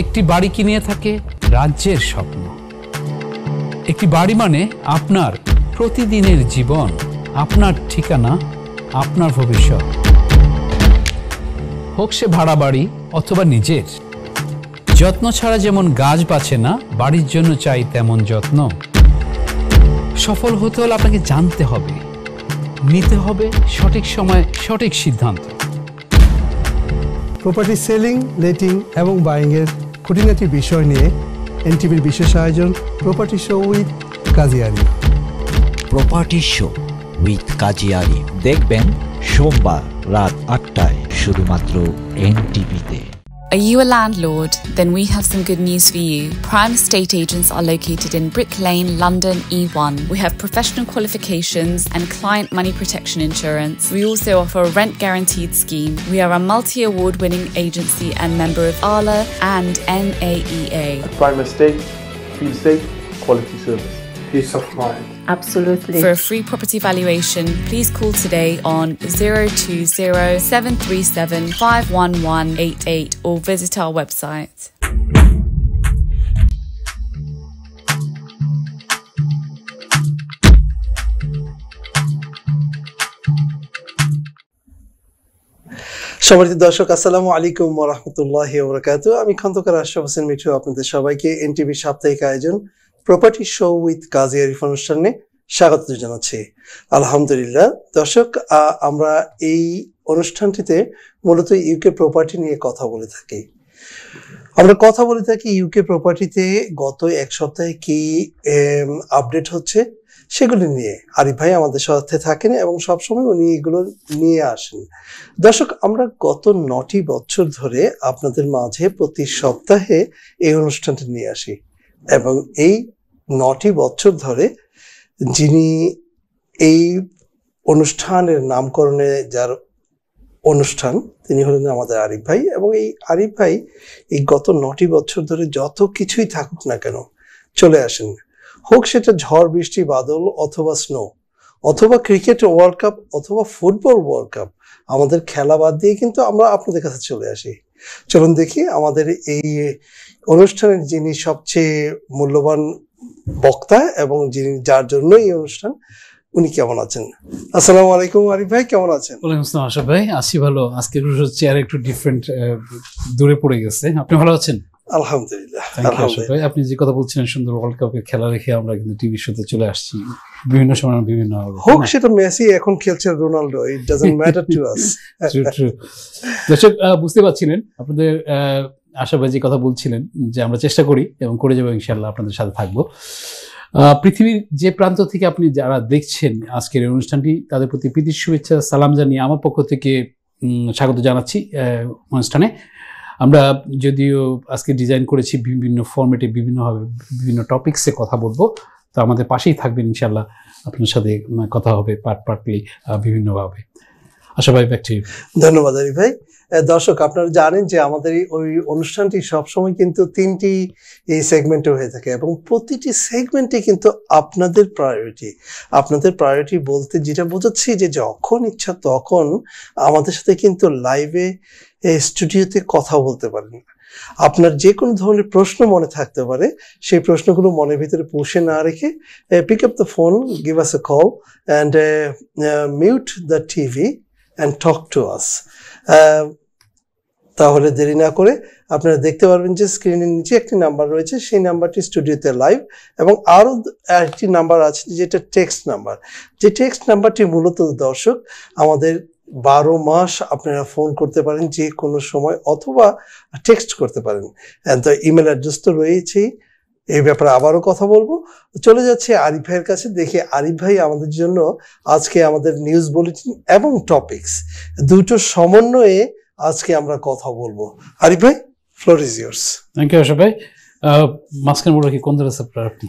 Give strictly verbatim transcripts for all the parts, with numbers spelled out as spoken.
একটি বাড়ি কিনে থাকে রাজ্যের স্বপ্ন। একটি বাড়ি মানে আপনার প্রতিদিনের জীবন, আপনার ঠিকানা, আপনার ভবিষ্যৎ। হোক সে ভাড়া বাড়ি অথবা নিজের। যত্ন ছাড়া যেমন গাছ বাঁচে না, বাড়ির জন্য চাই তেমন যত্ন। সফল হতে হলে আপনাকে জানতে হবে, নিতে হবে সঠিক সময়ে সঠিক সিদ্ধান্ত। প্রপার্টি সেলিং, লেটিং এবং বাইংয়ের খুঁটিনাটি বিষয় নিয়ে এনটিভির বিশেষ আয়োজন property show with Kazi Arif. Property show with Kazi Arif দেখবেন সোমবার রাত আটটায় শুধুমাত্র এনটিভিতে। Are you a landlord? Then we have some good news for you. Prime Estate Agents are located in Brick Lane, London E one. We have professional qualifications and client money protection insurance. We also offer a rent guaranteed scheme. We are a multi-award winning agency and member of ARLA and N A E A. At Prime Estate, feel safe, quality service, peace of mind. Absolutely. For a free property valuation, please call today on zero two zero, seven three seven, five one one eight eight or visit our website. সম্মানিত দর্শক, আসসালামু আলাইকুম ওয়া রাহমাতুল্লাহি ওয়া বারাকাতুহু। আমি খন্দকার আশরাফ হোসেন মিঠু আপনাদের সবাইকে এনটিভি সাপ্তাহিক আয়োজন property show with Kazi Arif অনুষ্ঠানে স্বাগত জানাচ্ছি। আলহামদুলিল্লাহ দর্শক, আমরা এই অনুষ্ঠানটিতে মূলত ইউকে প্রপার্টি নিয়ে কথা বলে থাকি। আমরা কথা বলে থাকি ইউকে প্রপার্টিতে গত এক সপ্তাহে কি আপডেট হচ্ছে সেগুলি নিয়ে। আরিফ ভাই আমাদের সাথে থাকেন এবং সবসময় উনি এগুলো নিয়ে আসেন। দর্শক, আমরা গত নটি বছর ধরে আপনাদের মাঝে প্রতি সপ্তাহে এই অনুষ্ঠানটি নিয়ে আসি এবং এই নটি বছর ধরে যিনি এই অনুষ্ঠানের নামকরণে যার অনুষ্ঠান, তিনি হলেন আমাদের আরিফ ভাই। এবং এই আরিফ ভাই এই গত নটি বছর ধরে যত কিছুই থাকুক না কেন চলে আসেন, হোক সেটা ঝড় বৃষ্টি বাদল অথবা স্নো অথবা ক্রিকেট ওয়ার্ল্ড কাপ অথবা ফুটবল ওয়ার্ল্ড কাপ, আমাদের খেলা বাদ দিয়ে কিন্তু আমরা আপনাদের কাছে চলে আসি। চলুন দেখি আমাদের এই অনুষ্ঠানের যিনি সবচেয়ে মূল্যবান বক্তা এবং যিনি যার জন্য এই অনুষ্ঠান, উনি কেমন আছেন? আসসালামু আলাইকুম আরিফ ভাই, কেমন আছেন? ওয়ালাইকুম আসসালাম আশরাফ ভাই, আছি ভালো। আজকে চেয়ার একটু ডিফারেন্ট দূরে পড়ে গেছে। আপনি ভালো আছেন? আলহামদুলিল্লাহ ভাই। আপনি যে কথা বলছিলেন সুন্দর ওয়ার্ল্ড কাপের খেলা রেখে আমরা কিন্তু টিভি শোতে চলে আসছি বিভিন্ন সময় বিভিন্ন, হোক সেটা মেসি এখন খেলছে Ronaldo, it doesn't matter to us. দর্শক বুঝতে পারছিলেন আপনাদের আশাবাজি কথা বলছিলেন যে আমরা চেষ্টা করি এবং করে যাবো ইনশাআল্লাহ, আপনাদের সাথে থাকবো। পৃথিবীর যে প্রান্ত থেকে আপনি যারা দেখছেন আজকের অনুষ্ঠানটি, তাদের প্রতি প্রীতির শুভেচ্ছা সালাম জানিয়ে আমার পক্ষ থেকে স্বাগত জানাচ্ছি অনুষ্ঠানে। আমরা যদিও আজকে ডিজাইন করেছি বিভিন্ন ফর্মেটে, বিভিন্নভাবে বিভিন্ন টপিকসে কথা বলবো, তো আমাদের পাশেই থাকবেন ইনশাআল্লাহ, আপনার সাথে কথা হবে পার্ট পার্টলি বিভিন্নভাবে। আশা ভাই ব্যাক টু ইউ। ধন্যবাদ আরিফ ভাই। দর্শক আপনারা জানেন যে আমাদের ওই অনুষ্ঠানটি সবসময় কিন্তু তিনটি এই সেগমেন্টে হয়ে থাকে এবং প্রতিটি সেগমেন্টে কিন্তু আপনাদের প্রায়োরিটি। আপনাদের প্রায়োরিটি বলতে যেটা বোঝাচ্ছি যে যখন ইচ্ছা তখন আমাদের সাথে কিন্তু লাইভে স্টুডিওতে কথা বলতে পারেন। আপনার যে কোনো ধরনের প্রশ্ন মনে থাকতে পারে, সেই প্রশ্নগুলো মনের ভিতরে পুষে না রেখে pick up the phone, give us a call and mute the TV and talk to us. তাহলে দেরি না করে আপনারা দেখতে পারবেন যে স্ক্রিনের নিচে একটি নাম্বার রয়েছে, সেই নাম্বারটি স্টুডিওতে লাইভ, এবং আরও একটি নাম্বার আছে যেটা টেক্সট নাম্বার। যে টেক্সট নাম্বারটি মূলত দর্শক আমাদের বারো মাস আপনারা ফোন করতে পারেন যে কোনো সময় অথবা টেক্সট করতে পারেন। তো ইমেল অ্যাড্রেস তো রয়েছেই, এই ব্যাপারে আবারও কথা বলবো। চলে যাচ্ছে আরিফ ভাইয়ের কাছে, দেখে আরিফ ভাই আমাদের জন্য আজকে আমাদের নিউজ বুলেটিন এবং টপিকস দুটো সমন্বয়ে আজকে আমরা কথা বলবো। আরিফ ভাই, floor is yours. Thank you Ashraf ভাই। মাঝখানে বলে রাখি কোন ধরনের আপনি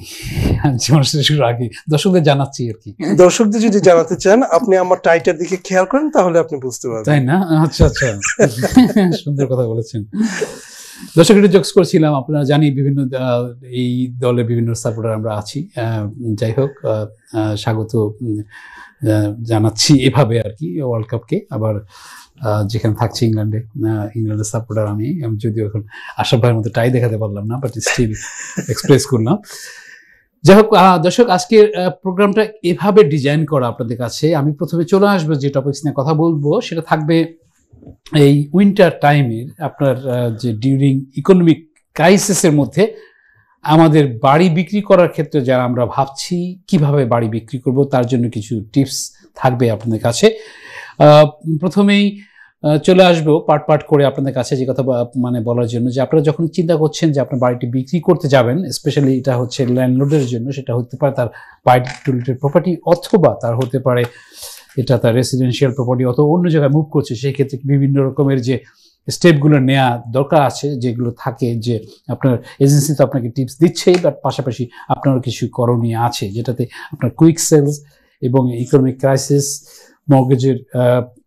শুরু আগে দর্শকদের জানাচ্ছি আর কি। দর্শকদের যদি জানাতে চান আপনি আমার টাইটার দিকে খেয়াল করেন তাহলে আপনি বুঝতে পারবেন, তাই না? আচ্ছা আচ্ছা, সুন্দর কথা বলেছেন। দর্শক একটু জোকস করছিলাম, আপনারা জানি বিভিন্ন এই দলে বিভিন্ন সাপোর্টার আমরা আছি। যাই হোক, স্বাগত জানাচ্ছি এভাবে আর কি ওয়ার্ল্ড কাপকে। আবার যেখানে থাকছি ইংল্যান্ডে, ইংল্যান্ডের সাপোর্টার আমি, আমি যদিও এখন আশরাফ ভাইয়ের মতো টাই দেখাতে পারলাম না, বাট স্টিল এক্সপ্রেস করলাম। যাই হোক দর্শক, আজকের প্রোগ্রামটা এভাবে ডিজাইন করা আপনাদের কাছে। আমি প্রথমে চলে আসবো যে টপিকস নিয়ে কথা বলবো, সেটা থাকবে এই উইন্টার টাইমের আপনার যে ডিউরিং ইকোনমিক ক্রাইসিসের মধ্যে আমাদের বাড়ি বিক্রি করার ক্ষেত্রে যারা আমরা ভাবছি কিভাবে বাড়ি বিক্রি করব, তার জন্য কিছু টিপস থাকবে আপনাদের কাছে। প্রথমেই চলে আসবো পার্ট পার্ট করে আপনাদের কাছে যে কথা মানে বলার জন্য যে আপনারা যখন চিন্তা করছেন যে আপনার বাড়িটি বিক্রি করতে যাবেন, স্পেশালি এটা হচ্ছে ল্যান্ডলর্ডের জন্য, সেটা হতে পারে তার বাইট টু লিটের প্রপার্টি, অথবা তার হতে পারে এটা তার রেসিডেন্সিয়াল প্রপার্টি, অথবা অন্য জায়গায় মুভ করছে। সেই ক্ষেত্রে বিভিন্ন রকমের যে স্টেপগুলো নেওয়া দরকার আছে, যেগুলো থাকে যে আপনার এজেন্সি তো আপনাকে টিপস দিচ্ছেই, বাট পাশাপাশি আপনারও কিছু করণীয় আছে, যেটাতে আপনার কুইক সেলস এবং ইকোনমিক ক্রাইসিস, মর্গেজের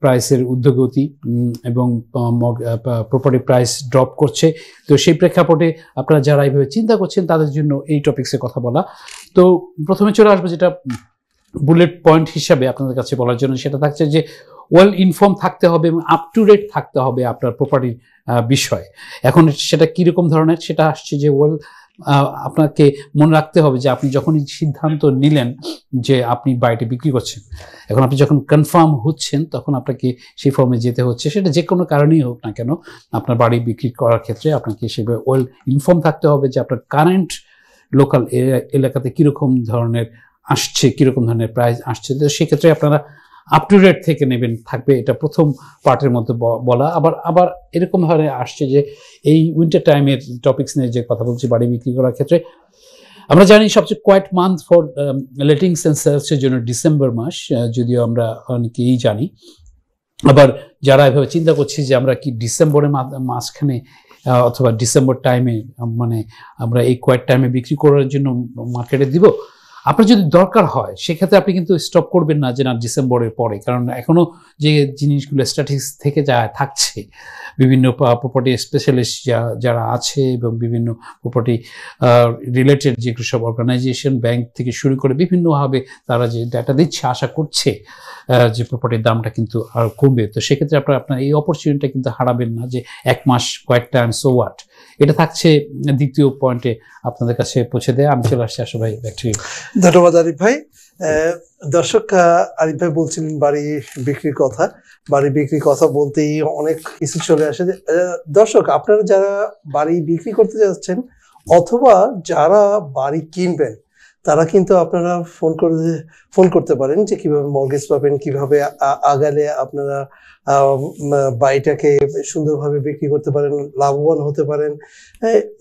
প্রাইসের উদ্যোগতি এবং প্রপার্টি প্রাইস ড্রপ করছে। তো সেই প্রেক্ষাপটে আপনারা যারা এইভাবে চিন্তা করছেন তাদের জন্য এই টপিক্সে কথা বলা। তো প্রথমে চলে আসবো যেটা বুলেট পয়েন্ট হিসাবে আপনাদের কাছে বলার জন্য, সেটা থাকছে যে ওয়েল ইনফর্ম থাকতে হবে এবং আপ টু ডেট থাকতে হবে আপনার প্রপার্টির বিষয়ে। এখন সেটা কীরকম ধরনের, সেটা আসছে যে ওয়েল আপনাকে মনে রাখতে হবে যে আপনি যখনই সিদ্ধান্ত নিলেন যে আপনি বাড়িটি বিক্রি করছেন, এখন আপনি যখন কনফার্ম হচ্ছেন তখন আপনাকে সেই ফর্মে যেতে হচ্ছে। সেটা যে কোনো কারণেই হোক না কেন, আপনার বাড়ি বিক্রি করার ক্ষেত্রে আপনাকে সেভাবে ওয়েল ইনফর্ম থাকতে হবে যে আপনার কারেন্ট লোকাল এলাকাতে কীরকম ধরনের আসছে, কীরকম ধরনের প্রাইস আসছে। তো সেক্ষেত্রে আপনারা আপ টু ডেট থেকে নেবেন থাকবে, এটা প্রথম পার্টের মধ্যে বলা। আবার আবার এরকমভাবে আসছে যে এই উইন্টার টাইমের টপিক্স নিয়ে যে কথা বলছি বাড়ি বিক্রি করার ক্ষেত্রে, আমরা জানি সবচেয়ে quiet month for lettings and সেলসের জন্য ডিসেম্বর মাস, যদিও আমরা অনেকেই জানি। আবার যারা এভাবে চিন্তা করছি যে আমরা কি ডিসেম্বরের মাঝখানে অথবা ডিসেম্বর টাইমে মানে আমরা এই কোয়াইট টাইমে বিক্রি করার জন্য মার্কেটে দিব, আপনার যদি দরকার হয় সেক্ষেত্রে আপনি কিন্তু স্টপ করবেন না যে না ডিসেম্বরের পরে, কারণ এখনও যে জিনিসগুলো স্ট্যাটিস্টিক্স থেকে যা থাকছে বিভিন্ন প্রপার্টি স্পেশালিস্ট যারা আছে এবং বিভিন্ন প্রপার্টি রিলেটেড যে সব অর্গানাইজেশন, ব্যাংক থেকে শুরু করে বিভিন্নভাবে তারা যে ডাটা দিচ্ছে, আশা করছে যে প্রপার্টির দামটা কিন্তু আর কমবে। তো সেক্ষেত্রে আপনার আপনার এই অপরচুনিটিটা কিন্তু হারাবেন না যে এক মাস কয়েক টাইম সো হোয়াট। এটা থাকছে দ্বিতীয় পয়েন্টে আপনাদের কাছে পৌঁছে দেয়। আমি চলে আসছি আসলে ভাই, ধন্যবাদ আরিফ ভাই। দর্শক, আরিফ ভাই বলছিলেন বাড়ি বিক্রির কথা। বাড়ি বিক্রির কথা বলতেই অনেক কিছু চলে আসে। দর্শক, আপনারা যারা বাড়ি বিক্রি করতে যাচ্ছেন অথবা যারা বাড়ি কিনবেন, তারা কিন্তু আপনারা ফোন করে ফোন করতে পারেন যে কিভাবে মর্গেজ পাবেন, কিভাবে আগালে আপনারা বাড়িটাকে সুন্দরভাবে বিক্রি করতে পারেন, লাভবান হতে পারেন,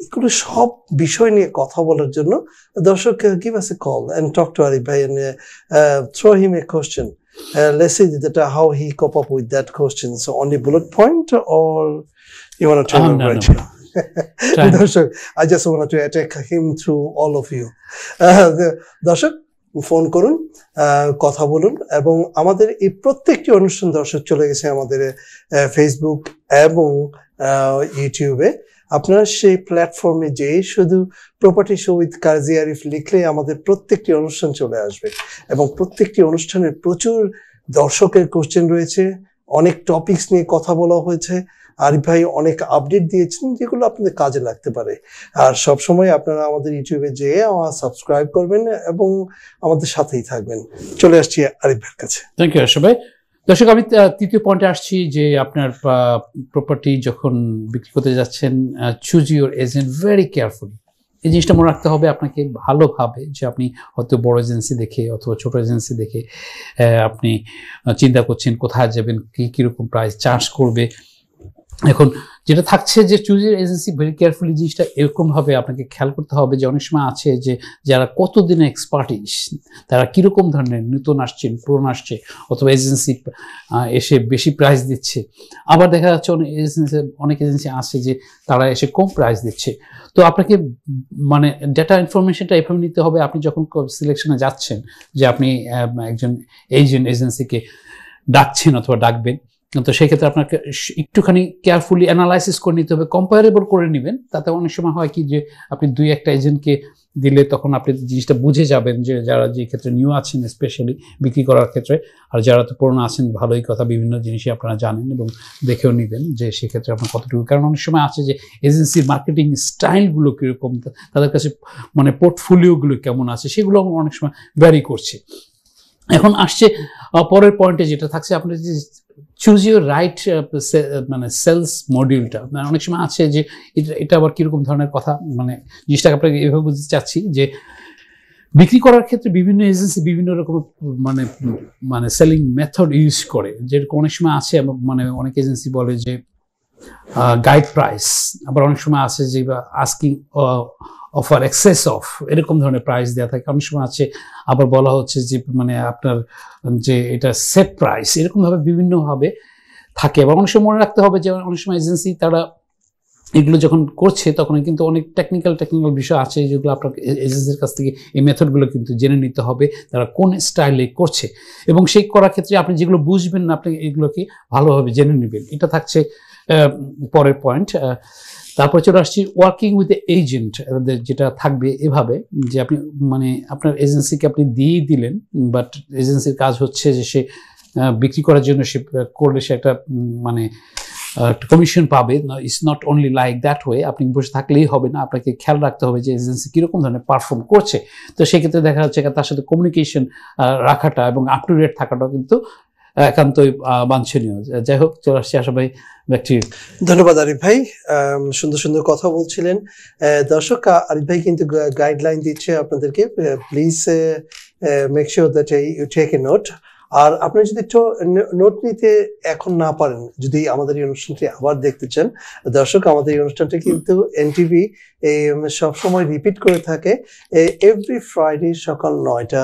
এগুলো সব বিষয় নিয়ে কথা বলার জন্য। দর্শক, give us a call and talk to Arif ভাই and throw him a question, let's see that how he cope up with that question. So only bullet point or you want to write? দর্শক, I just want to attack him through all of you. দর্শক, phone করুন, কথা বলুন। এবং আমাদের এই প্রত্যেকটি অনুষ্ঠান দর্শক চলে গেছে আমাদের ফেসবুক এবং ইউটিউবে। আপনারা সেই প্ল্যাটফর্মে যেয়ে শুধু property show with Kazi Arif লিখলে আমাদের প্রত্যেকটি অনুষ্ঠান চলে আসবে এবং প্রত্যেকটি অনুষ্ঠানের প্রচুর দর্শকের কোশ্চেন রয়েছে, অনেক টপিকস নিয়ে কথা বলা হয়েছে। আরিফ ভাই অনেক আপডেট দিয়েছেন যেগুলো আপনাদের কাজে লাগতে পারে। আর সবসময় আপনারা আমাদের ইউটিউবে যেয়ে আমার সাবস্ক্রাইব করবেন এবং আমাদের সাথেই থাকবেন। চলে আসছি আরিফ ভাইয়ের কাছে। থ্যাংক ইউ আশা ভাই। দর্শক, আমি তৃতীয় পয়েন্টে আসছি যে আপনার প্রপার্টি যখন বিক্রি করতে যাচ্ছেন, choose your agent very carefully. এই জিনিসটা মনে রাখতে হবে আপনাকে ভালোভাবে যে আপনি হয়তো বড় এজেন্সি দেখে অথবা ছোট এজেন্সি দেখে আপনি চিন্তা করছেন কোথায় যাবেন, কী কীরকম প্রাইস চার্জ করবে। এখন যেটা থাকছে যে choose your agency very carefully, জিনিসটা এরকমভাবে আপনাকে খেয়াল করতে হবে যে অনেক সময় আছে যে যারা কতদিনে এক্সপার্টিস, তারা কীরকম ধরনের নতুন আসছেন, পুরনো আসছে, অথবা এজেন্সি এসে বেশি প্রাইস দিচ্ছে। আবার দেখা যাচ্ছে অনেক এজেন্সি অনেক এজেন্সি আসছে যে তারা এসে কম প্রাইস দিচ্ছে। তো আপনাকে মানে ডেটা ইনফরমেশনটা এভাবে নিতে হবে আপনি যখন সিলেকশনে যাচ্ছেন, যে আপনি একজন এজেন্ট এজেন্সিকে ডাকছেন অথবা ডাকবেন, তো সেই ক্ষেত্রে আপনাকে একটুখানি কেয়ারফুলি অ্যানালাইসিস করে নিতে হবে, কম্পারেবল করে নেবেন। তাতে অনেক সময় হয় কি যে আপনি দুই একটা এজেন্টকে দিলে তখন আপনি জিনিসটা বুঝে যাবেন যে যারা যে ক্ষেত্রে নিউ আছেন স্পেশালি বিক্রি করার ক্ষেত্রে, আর যারা তো পুরনো আছেন ভালোই কথা, বিভিন্ন জিনিসই আপনারা জানেন এবং দেখেও নেবেন যে সেক্ষেত্রে আপনার কতটুকু, কারণ অনেক সময় আছে যে এজেন্সির মার্কেটিং স্টাইলগুলো কীরকম, তাদের কাছে মানে পোর্টফোলিওগুলো কেমন আছে, সেগুলো অনেক সময় ভ্যারি করছে। এখন আসছে পরের পয়েন্টে যেটা থাকছে আপনার যে চুজ ইউর রাইট মানে সেলস মডিউলটা। মানে অনেক সময় আছে যে এটা এটা আবার কীরকম ধরনের কথা, মানে জিনিসটাকে আপনাকে এভাবে বুঝতে চাচ্ছি যে বিক্রি করার ক্ষেত্রে বিভিন্ন এজেন্সি বিভিন্ন রকম মানে মানে সেলিং মেথড ইউজ করে। যেরকম অনেক সময় আছে মানে অনেক এজেন্সি বলে যে গাইড প্রাইস, আবার অনেক সময় আছে যে আস্কিং অফার এক্সেস অফ, এরকম ধরনের প্রাইস দেওয়া থাকে। অনেক সময় আছে আবার বলা হচ্ছে যে মানে আপনার যে এটা সেট প্রাইস, এরকমভাবে বিভিন্নভাবে থাকে। আবার অনেক সময় মনে রাখতে হবে যে অনেক সময় এজেন্সি তারা এগুলো যখন করছে তখন কিন্তু অনেক টেকনিক্যাল টেকনিক্যাল বিষয় আছে যেগুলো আপনার এজেন্সির কাছ থেকে এই মেথডগুলো কিন্তু জেনে নিতে হবে তারা কোন স্টাইলে করছে, এবং সেই করার ক্ষেত্রে আপনি যেগুলো বুঝবেন না আপনি এগুলোকে ভালোভাবে জেনে নেবেন। এটা থাকছে পরের পয়েন্ট। তারপরে চলে আসছি ওয়ার্কিং উইথ এ এজেন্ট, যেটা থাকবে এভাবে যে আপনি মানে আপনার এজেন্সিকে আপনি দিয়ে দিলেন, বাট এজেন্সির কাজ হচ্ছে যে সে বিক্রি করার জন্য সে করলে সে একটা মানে কমিশন পাবে। It's not only like that way, আপনি বসে থাকলেই হবে না, আপনাকে খেয়াল রাখতে হবে যে এজেন্সি কীরকম ধরনের পারফর্ম করছে। তো সেক্ষেত্রে দেখা যাচ্ছে তার সাথে কমিউনিকেশন রাখাটা এবং আপ টু ডেট থাকাটাও কিন্তু একান্তই বাঞ্ছনীয়। যাই হোক, চলে আসছি আশা ভাই। ধন্যবাদ আরিফ ভাই, সুন্দর সুন্দর কথা বলছিলেন। দর্শক, আরিফ ভাই কিন্তু গাইডলাইন দিচ্ছে আপনাদেরকে, please make sure that you take a note. আর আপনি যদি নোট নিতে এখন না পারেন, যদি আমাদের এই অনুষ্ঠানটি আবার দেখতে চান, দর্শক আমাদের এই অনুষ্ঠানটি কিন্তু এনটিভি সবসময় রিপিট করে থাকে এভরি ফ্রাইডে সকাল নয়টা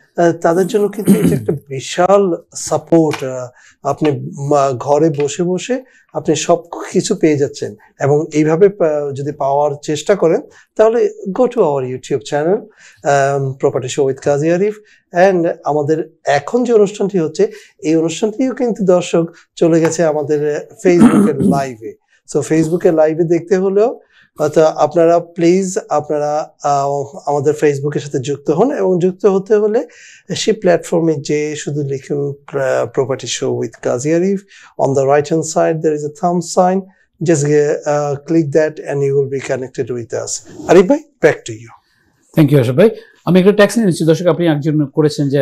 তাদের জন্য কিন্তু একটা বিশাল সাপোর্ট। আপনি ঘরে বসে বসে আপনি সব কিছু পেয়ে যাচ্ছেন, এবং এইভাবে যদি পাওয়ার চেষ্টা করেন তাহলে go to our YouTube channel property show with Kazi Arif. And আমাদের এখন যে অনুষ্ঠানটি হচ্ছে এই অনুষ্ঠানটিও কিন্তু দর্শক চলে গেছে আমাদের ফেসবুকের লাইভে। সো ফেসবুকের লাইভে দেখতে হলেও অর্থাৎ আপনারা প্লিজ আপনারা আমাদের ফেসবুকের সাথে যুক্ত হন, এবং যুক্ত হতে হলে সেই প্ল্যাটফর্মে যে শুধু লিখুন property show with Kazi Arif, on the right hand side there is a thumb sign, just click that and you will be connected with us. Arif ভাই, back to you. Thank you Asha ভাই। আমি একটা ট্যাক্স নিয়ে নিচ্ছি। দর্শক, আপনি একজন করেছেন যে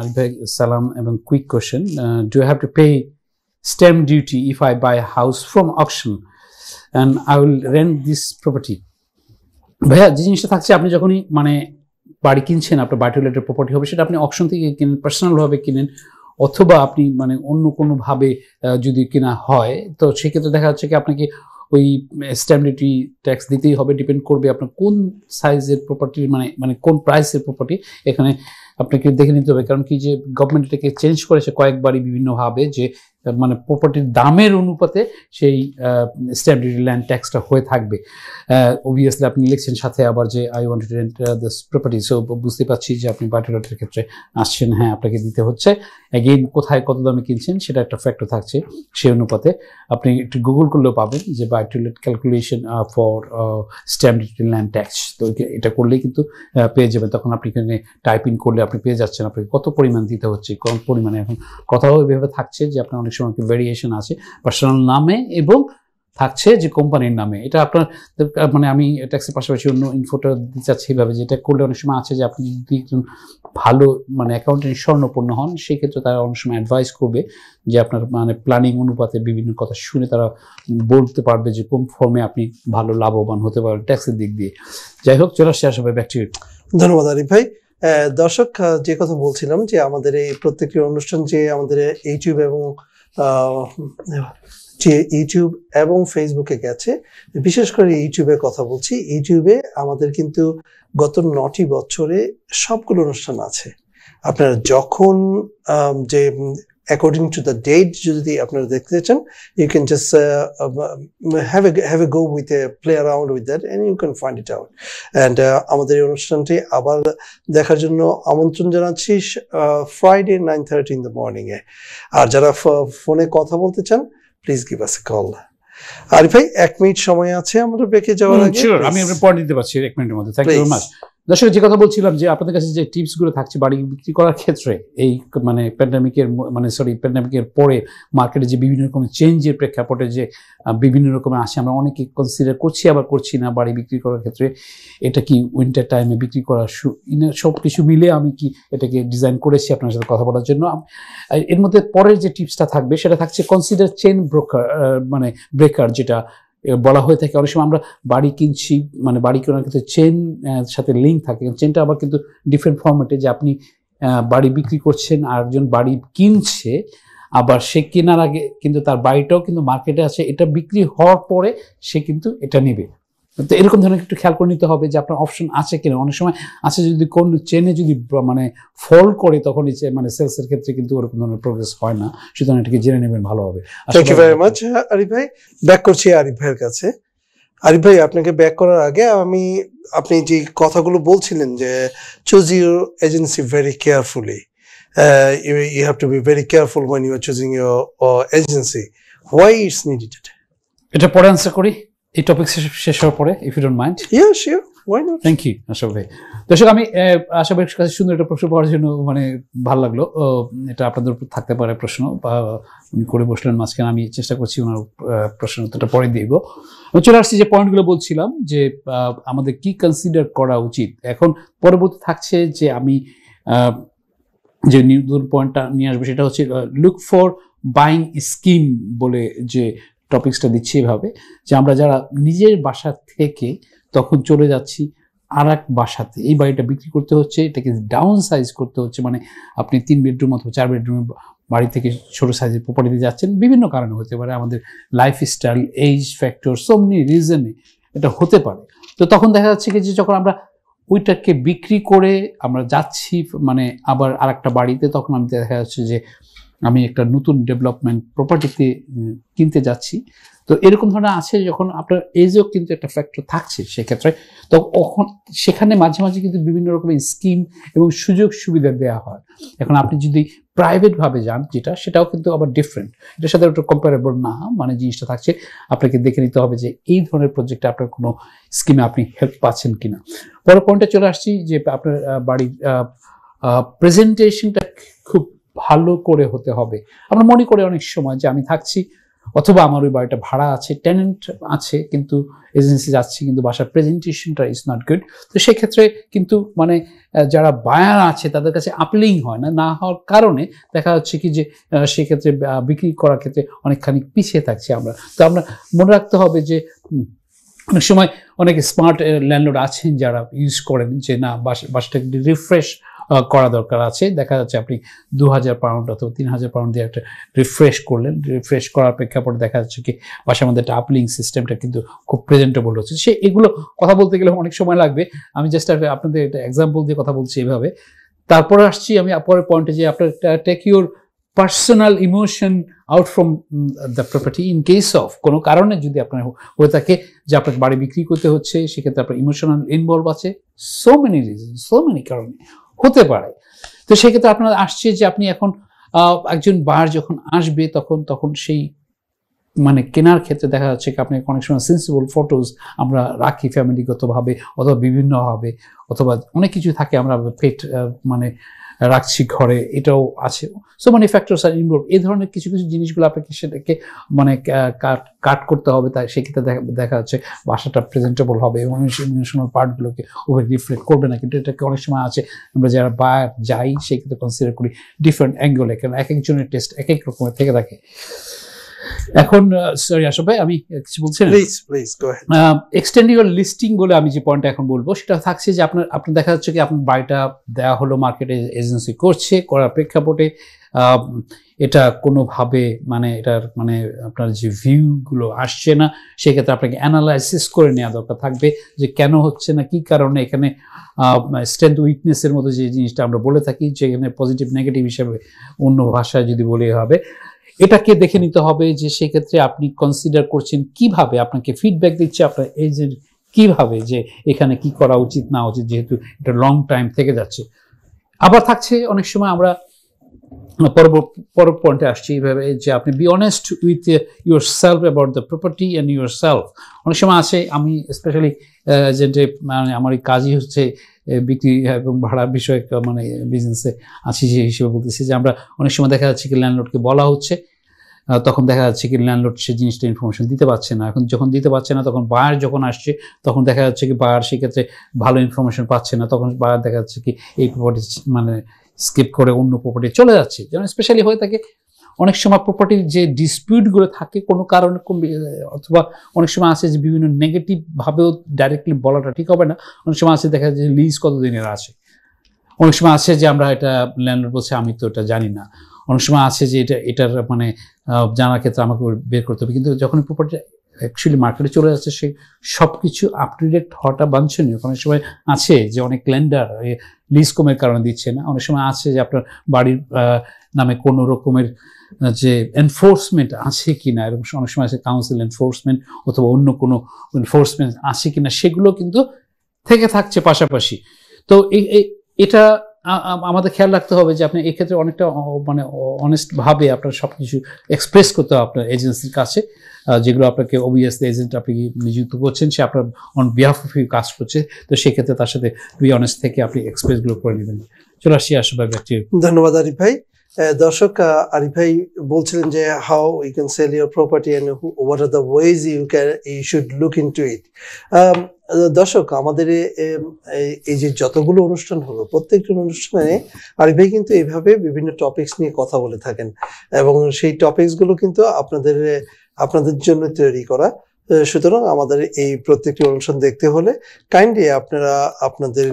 আরিফ ভাই সালাম এবং quick question, do you have to pay stamp duty if I buy a house from auction and I will rent this property? ভাইয়া, যে জিনিসটা থাকছে আপনি যখনই মানে বাড়ি কিনছেন, আপনার বাড়ি রিলেটেড প্রপার্টি হবে, সেটা আপনি অপশন থেকে কিনেন, পার্সোনালভাবে কিনেন, অথবা আপনি মানে অন্য কোনোভাবে যদি কিনা হয়, তো সেক্ষেত্রে দেখা যাচ্ছে কি আপনাকে ওই স্ট্যাম্প ডিউটি ট্যাক্স দিতেই হবে। ডিপেন্ড করবে আপনার কোন সাইজের প্রপার্টি মানে মানে কোন প্রাইসের প্রপার্টি, এখানে আপনাকে দেখে নিতে হবে। কারণ কি যে গভর্নমেন্ট এটাকে চেঞ্জ করেছে কয়েকবারই বিভিন্নভাবে, যে মানে প্রপার্টির দামের অনুপাতে সেই স্ট্যাম্প ডিউটি ল্যান্ড ট্যাক্সটা হয়ে থাকবে। অবভিয়াসলি আপনি লিখছেন সাথে আবার যে I want to rent this property, so বুঝতে পারছি যে আপনি বাই টু লেটের ক্ষেত্রে আসছেন, হ্যাঁ আপনাকে দিতে হচ্ছে। এগেইন কোথায় কত দামে কিনছেন সেটা একটা ফ্যাক্টর থাকছে, সেই অনুপাতে আপনি একটু গুগল করলেও পাবেন যে buy to let calculation for stamp duty land tax, তো এটা করলেই কিন্তু পেয়ে যাবেন। তখন আপনি এখানে টাইপ ইন করলে আপনি পেয়ে যাচ্ছেন আপনাকে কত পরিমাণ দিতে হচ্ছে, কম পরিমাণে। এখন কথাও এভাবে থাকছে যে আপনার অনেক সময় ভেরিয়েশন আছে পার্সোনাল নামে এবং থাকছে যে কোম্পানির নামে। এটা আপনার মানে আমি ট্যাক্সের পাশাপাশি অন্য ইনফোটা দিতে চাচ্ছি এইভাবে, যেটা করলে অনেক সময় আছে যে আপনি যদি একজন ভালো মানে অ্যাকাউন্টেন্ট স্বর্ণপূর্ণ হন, সেক্ষেত্রে তারা অনেক সময় অ্যাডভাইস করবে যে আপনার মানে প্ল্যানিং অনুপাতে বিভিন্ন কথা শুনে তারা বলতে পারবে যে কোন ফর্মে আপনি ভালো লাভবান হতে পারবেন ট্যাক্সের দিক দিয়ে। যাই হোক, চলে আসছে আসবে ব্যাক টু ইউ। ধন্যবাদ আরিফ ভাই। দর্শক, যে কথা বলছিলাম যে আমাদের এই প্রত্যেকটি অনুষ্ঠান যে আমাদের ইউটিউব এবং যে ইউটিউব এবং ফেসবুকে গেছে, বিশেষ করে ইউটিউবের কথা বলছি, ইউটিউবে আমাদের কিন্তু গত নটি বছরে সবগুলো অনুষ্ঠান আছে। আপনারা যখন যে according to the date, you can just uh, have a have a go with a play around with that, and you can find it out. And uh, Friday nine thirty in the morning. Please give us a call. Arif bhai, one minute সময় আছে আমরা ব্রেকে যাওয়ার আগে sure আমি আপনাকে point দিতে পারছি এক মিনিটের মধ্যে। Thank you very much. দর্শক, যে কথা বলছিলাম যে আপনাদের কাছে যে টিপস গুলো থাকছে বাড়ি বিক্রি করার ক্ষেত্রে এই মানে প্যান্ডেমিকের মানে সরি প্যান্ডেমিকের পরে মার্কেটে যে বিভিন্ন রকম চেঞ্জের প্রেক্ষাপটে যে বিভিন্ন রকম আসে আমরা অনেকেই কনসিডার করছি আবার করছি না বাড়ি বিক্রি করার ক্ষেত্রে, এটা কি উইন্টার টাইমে বিক্রি করা সব কিছু মিলে আমি কি এটাকে ডিজাইন করেছি আপনার সাথে কথা বলার জন্য। এর মধ্যে পরের যে টিপসটা থাকবে সেটা থাকছে কনসিডার চেন ব্রোকার মানে ব্রেকার, যেটা বলা হয়ে থাকে অনেক সময় আমরা বাড়ি কিনছি মানে বাড়ি কেনার ক্ষেত্রে চেন সাথে লিঙ্ক থাকে, চেনটা আবার কিন্তু ডিফারেন্ট ফর্মেটে যে আপনি বাড়ি বিক্রি করছেন আর একজন বাড়ি কিনছে, আবার সে কেনার আগে কিন্তু তার বাড়িটাও কিন্তু মার্কেটে আছে, এটা বিক্রি হওয়ার পরে সে কিন্তু এটা নেবে। তো এরকম ধরনের একটু খেয়াল করে নিতে হবে যে আপনার অপশন আছে কিনা। অনেক সময় আছে যদি কোন চেনে যদি মানে ফল করে তখন মানে সেলসের ক্ষেত্রে কিন্তু ওরকম ধরনের প্রোগ্রেস হয় না, সুতরাং এটাকে জেনে নেবেন ভালো হবে। Thank you very much Arif ভাই। ব্যাক করছি আরিফ ভাইয়ের কাছে। আরিফ ভাই, আপনাকে ব্যাক করার আগে আমি আপনি যে কথাগুলো বলছিলেন যে choose your agency very carefully, you have to be very careful when you are choosing your agency, why it's needed, এটা পরে আনসার করি এই টপিক শেষ হওয়ার পরে, if you don't mind. Yeah sure, why not. Thank you Ashraf ভাই। দর্শক, আমি আশা করি কাছে সুন্দর একটা প্রশ্ন পাওয়ার জন্য মানে ভালো লাগলো। এটা আপনাদের উপর থাকতে পারে প্রশ্ন, বা উনি করে বসলেন মাঝখানে, আমি চেষ্টা করছি ওনার প্রশ্নের উত্তরটা পরে দিব। আমি চলে আসছি যে পয়েন্টগুলো বলছিলাম যে আমাদের কি কনসিডার করা উচিত। এখন পরবর্তী থাকছে যে আমি যে নিউজ পয়েন্টটা নিয়ে আসবো সেটা হচ্ছে লুক ফর বাইং স্কিম বলে যে টপিক্সটা দিচ্ছি, এভাবে যে আমরা যারা নিজের বাসা থেকে তখন চলে যাচ্ছি আর এক বাসাতে, এই বাড়িটা বিক্রি করতে হচ্ছে, এটাকে ডাউন সাইজ করতে হচ্ছে, মানে আপনি তিন বেডরুম অথবা চার বেডরুমের বাড়ি থেকে ছোটো সাইজের প্রপার্টিতে যাচ্ছেন, বিভিন্ন কারণে হতে পারে, আমাদের lifestyle, age factor, so many রিজনে এটা হতে পারে। তো তখন দেখা যাচ্ছে কি যে যখন আমরা ওইটাকে বিক্রি করে আমরা যাচ্ছি মানে আবার আর একটা বাড়িতে, তখন আমি দেখা যাচ্ছে যে আমি একটা নতুন ডেভেলপমেন্ট প্রপার্টিতে কিনতে যাচ্ছি। তো এরকম ধরনের আছে যখন আপনার এজও কিন্তু একটা ফ্যাক্টর থাকছে সেক্ষেত্রে, তখন সেখানে মাঝে মাঝে কিন্তু বিভিন্ন রকমের স্কিম এবং সুযোগ সুবিধা দেওয়া হয়। এখন আপনি যদি প্রাইভেটভাবে যান যেটা, সেটাও কিন্তু আবার ডিফারেন্ট, এটার সাথে একটা কম্পারেবল না, মানে জিনিসটা থাকছে আপনাকে দেখে নিতে হবে যে এই ধরনের প্রজেক্টে আপনার কোনো স্কিমে আপনি হেল্প পাচ্ছেন কিনা। পরের পয়েন্টে চলে আসছি যে আপনার বাড়ির প্রেজেন্টেশনটা খুব ভালো করে হতে হবে। আমরা মনে করি অনেক সময় যে আমি থাকছি অথবা আমার ওই বাড়িটা ভাড়া আছে, টেনেন্ট আছে, কিন্তু এজেন্সি যাচ্ছি কিন্তু বাসার প্রেজেন্টেশনটা ইজ নট গুড। তো সেক্ষেত্রে কিন্তু মানে যারা বায়ার আছে তাদের কাছে আপলিং হয় না, না হওয়ার কারণে দেখা যাচ্ছে কি যে সেক্ষেত্রে বিক্রি করার ক্ষেত্রে অনেকখানি পিছিয়ে থাকছি আমরা। তো আমরা মনে রাখতে হবে যে অনেক সময় অনেক স্মার্ট ল্যান্ডলোড আছেন যারা ইউজ করেন যে না বাস বাসটাকে রিফ্রেশ করা দরকার আছে। দেখা যাচ্ছে আপনি দু হাজার পাউন্ড অথবা তিন হাজার পাউন্ড দিয়ে একটা রিফ্রেশ করলেন, রিফ্রেশ করার প্রেক্ষাপটে দেখা যাচ্ছে কি বাসার মধ্যে একটা আপলিং সিস্টেমটা কিন্তু খুব প্রেজেন্টেবল হচ্ছে। সে এগুলো কথা বলতে গেলে অনেক সময় লাগবে, আমি জাস্ট আপনাদের একটা এক্সাম্পল দিয়ে কথা বলছি এভাবে। তারপরে আসছি আমি পরের পয়েন্টে যে আপনার take your personal emotion out from the property. In case of কোনো কারণে যদি আপনার হয়ে থাকে যে আপনার বাড়ি বিক্রি করতে হচ্ছে, সেক্ষেত্রে আপনার ইমোশনাল ইনভলভ আছে, so many reason, so many কারণে হতে পারে। তো সেক্ষেত্রে আপনার আসছে যে আপনি এখন একজন বায়ার যখন আসবে তখন তখন সেই মানে কেনার ক্ষেত্রে দেখা যাচ্ছে কি আপনি অনেক সময় সেন্সিবল ফটোজ আমরা রাখি ফ্যামিলিগতভাবে অথবা বিভিন্নভাবে, অথবা অনেক কিছু থাকে আমরা পেট মানে রাখছি ঘরে, এটাও আছে। সো মানে ফ্যাক্টরস আর ইনভলভ। এই ধরনের কিছু কিছু জিনিসগুলো আপনাকে সেটাকে মানে কাট কাট করতে হবে, তাই সেক্ষেত্রে দেখা দেখা যাচ্ছে বাসাটা প্রেজেন্টেবল হবে এবং ইমোশনাল পার্টগুলোকে ওভার রিফ্লেক্ট করবে না। কিন্তু এটাকে অনেক সময় আছে আমরা যারা বা যাই সেক্ষেত্রে কনসিডার করি ডিফারেন্ট অ্যাঙ্গেলে, কারণ এক একজনের টেস্ট এক এক রকমের থেকে থাকে। এখন সরি আশরাফ ভাই আমি কিছু বলছিলাম, please please go head. Extend your listing বলে আমি যে পয়েন্টটা এখন বলবো সেটা থাকছে যে আপনার আপনি দেখা যাচ্ছে কি আপনার বাড়িটা দেওয়া হলো, মার্কেটে এজেন্সি করছে, করার প্রেক্ষাপটে এটা কোনোভাবে মানে এটার মানে আপনার যে ভিউগুলো আসছে না, সেক্ষেত্রে আপনাকে অ্যানালাইসিস করে নেওয়া দরকার থাকবে যে কেন হচ্ছে না, কি কারণে। এখানে স্ট্রেংথ উইকনেসের মতো যে জিনিসটা আমরা বলে থাকি, যেখানে পজিটিভ নেগেটিভ হিসাবে অন্য ভাষায় যদি বলে হবে, এটাকে দেখে নিতে হবে যে সেক্ষেত্রে আপনি কনসিডার করছেন কিভাবে, আপনাকে ফিডব্যাক দিচ্ছে আপনার এজেন্ট কিভাবে যে এখানে কি করা উচিত না উচিত, যেহেতু এটা লং টাইম থেকে যাচ্ছে। আবার থাকছে অনেক সময় আমরা পরব পরব পয়েন্টে আসছি এইভাবে যে আপনি be honest with yourself about the property and yourself. অনেক সময় আছে আমি স্পেশালি এজেন্টে মানে আমার এই কাজই হচ্ছে বিক্রি এবং ভাড়া বিষয়ক মানে বিজনেসে আছি যে হিসেবে বলতেছি যে আমরা অনেক সময় দেখা যাচ্ছে কি ল্যান্ডলোডকে বলা হচ্ছে, তখন দেখা যাচ্ছে কি ল্যান্ডলোড সে জিনিসটা ইনফরমেশন দিতে পারছে না। এখন যখন দিতে পারছে না তখন বায়ার যখন আসছে তখন দেখা যাচ্ছে কি বায়ার সেক্ষেত্রে ভালো ইনফরমেশন পাচ্ছে না, তখন বায়ার দেখা যাচ্ছে কি এই প্রপার্টি মানে স্কিপ করে অন্য প্রপার্টি চলে যাচ্ছে। যেমন স্পেশালি হয়ে থাকে অনেক সময় প্রপার্টির যে ডিসপিউটগুলো থাকে কোনো কারণে, অথবা অনেক সময় আসে যে বিভিন্ন নেগেটিভভাবেও ডাইরেক্টলি বলাটা ঠিক হবে না। অনেক সময় আসে দেখা যায় যে লিজ কতদিনের আছে, অনেক সময় আসে যে আমরা এটা ল্যান্ডলোড বলছে আমি তো এটা জানি না, অনেক সময় আসে যে এটা এটার মানে জানার ক্ষেত্রে আমাকে বের করতে হবে। কিন্তু যখন প্রপার্টিটা অ্যাকচুয়ালি মার্কেটে চলে যাচ্ছে সে সব কিছু আপ টু ডেট হওয়াটা বাঞ্ছনীয়। অনেক সময় আছে যে অনেক ল্যান্ডার লিজ কমের কারণে দিচ্ছে না, অনেক সময় আছে যে আপনার বাড়ির নামে কোনো রকমের যে এনফোর্সমেন্ট আছে কি না, এরকম অনেক সময় আছে কাউন্সিল এনফোর্সমেন্ট অথবা অন্য কোনো এনফোর্সমেন্ট আছে কি না, সেগুলো কিন্তু থেকে থাকছে পাশাপাশি। তো এই এটা আমাদের খেয়াল রাখতে হবে যে আপনি এক্ষেত্রে অনেকটা মানে অনেস্টভাবে আপনার সব কিছু এক্সপ্রেস করতে হবে আপনার এজেন্সির কাছে, যেগুলো আপনাকে অবভিয়াসলি এজেন্ট আপনি নিযুক্ত করছেন, সে আপনার অন বিহাফ অফ ইউ কাজ করছে। তো সেক্ষেত্রে তার সাথে বি অনেস্ট থেকে আপনি এক্সপ্রেসগুলো করে নেবেন। চলে আসছি আশরাফ ভাই, ব্যক্তি ধন্যবাদ আরিফ ভাই। দর্শক, আরিফ ভাই বলছিলেন যে how you can sell your property and what are the ways you can you should look into it. দর্শক, আমাদের এই যে যতগুলো অনুষ্ঠান হলো প্রত্যেকটা অনুষ্ঠানে আরিফ ভাই কিন্তু এইভাবে বিভিন্ন টপিকস নিয়ে কথা বলে থাকেন এবং সেই টপিকসগুলো কিন্তু আপনাদের আপনাদের জন্য তৈরি করা। সুতরাং আমাদের এই প্রত্যেকটি অনুষ্ঠান দেখতে হলে কাইন্ডলি আপনারা আপনাদের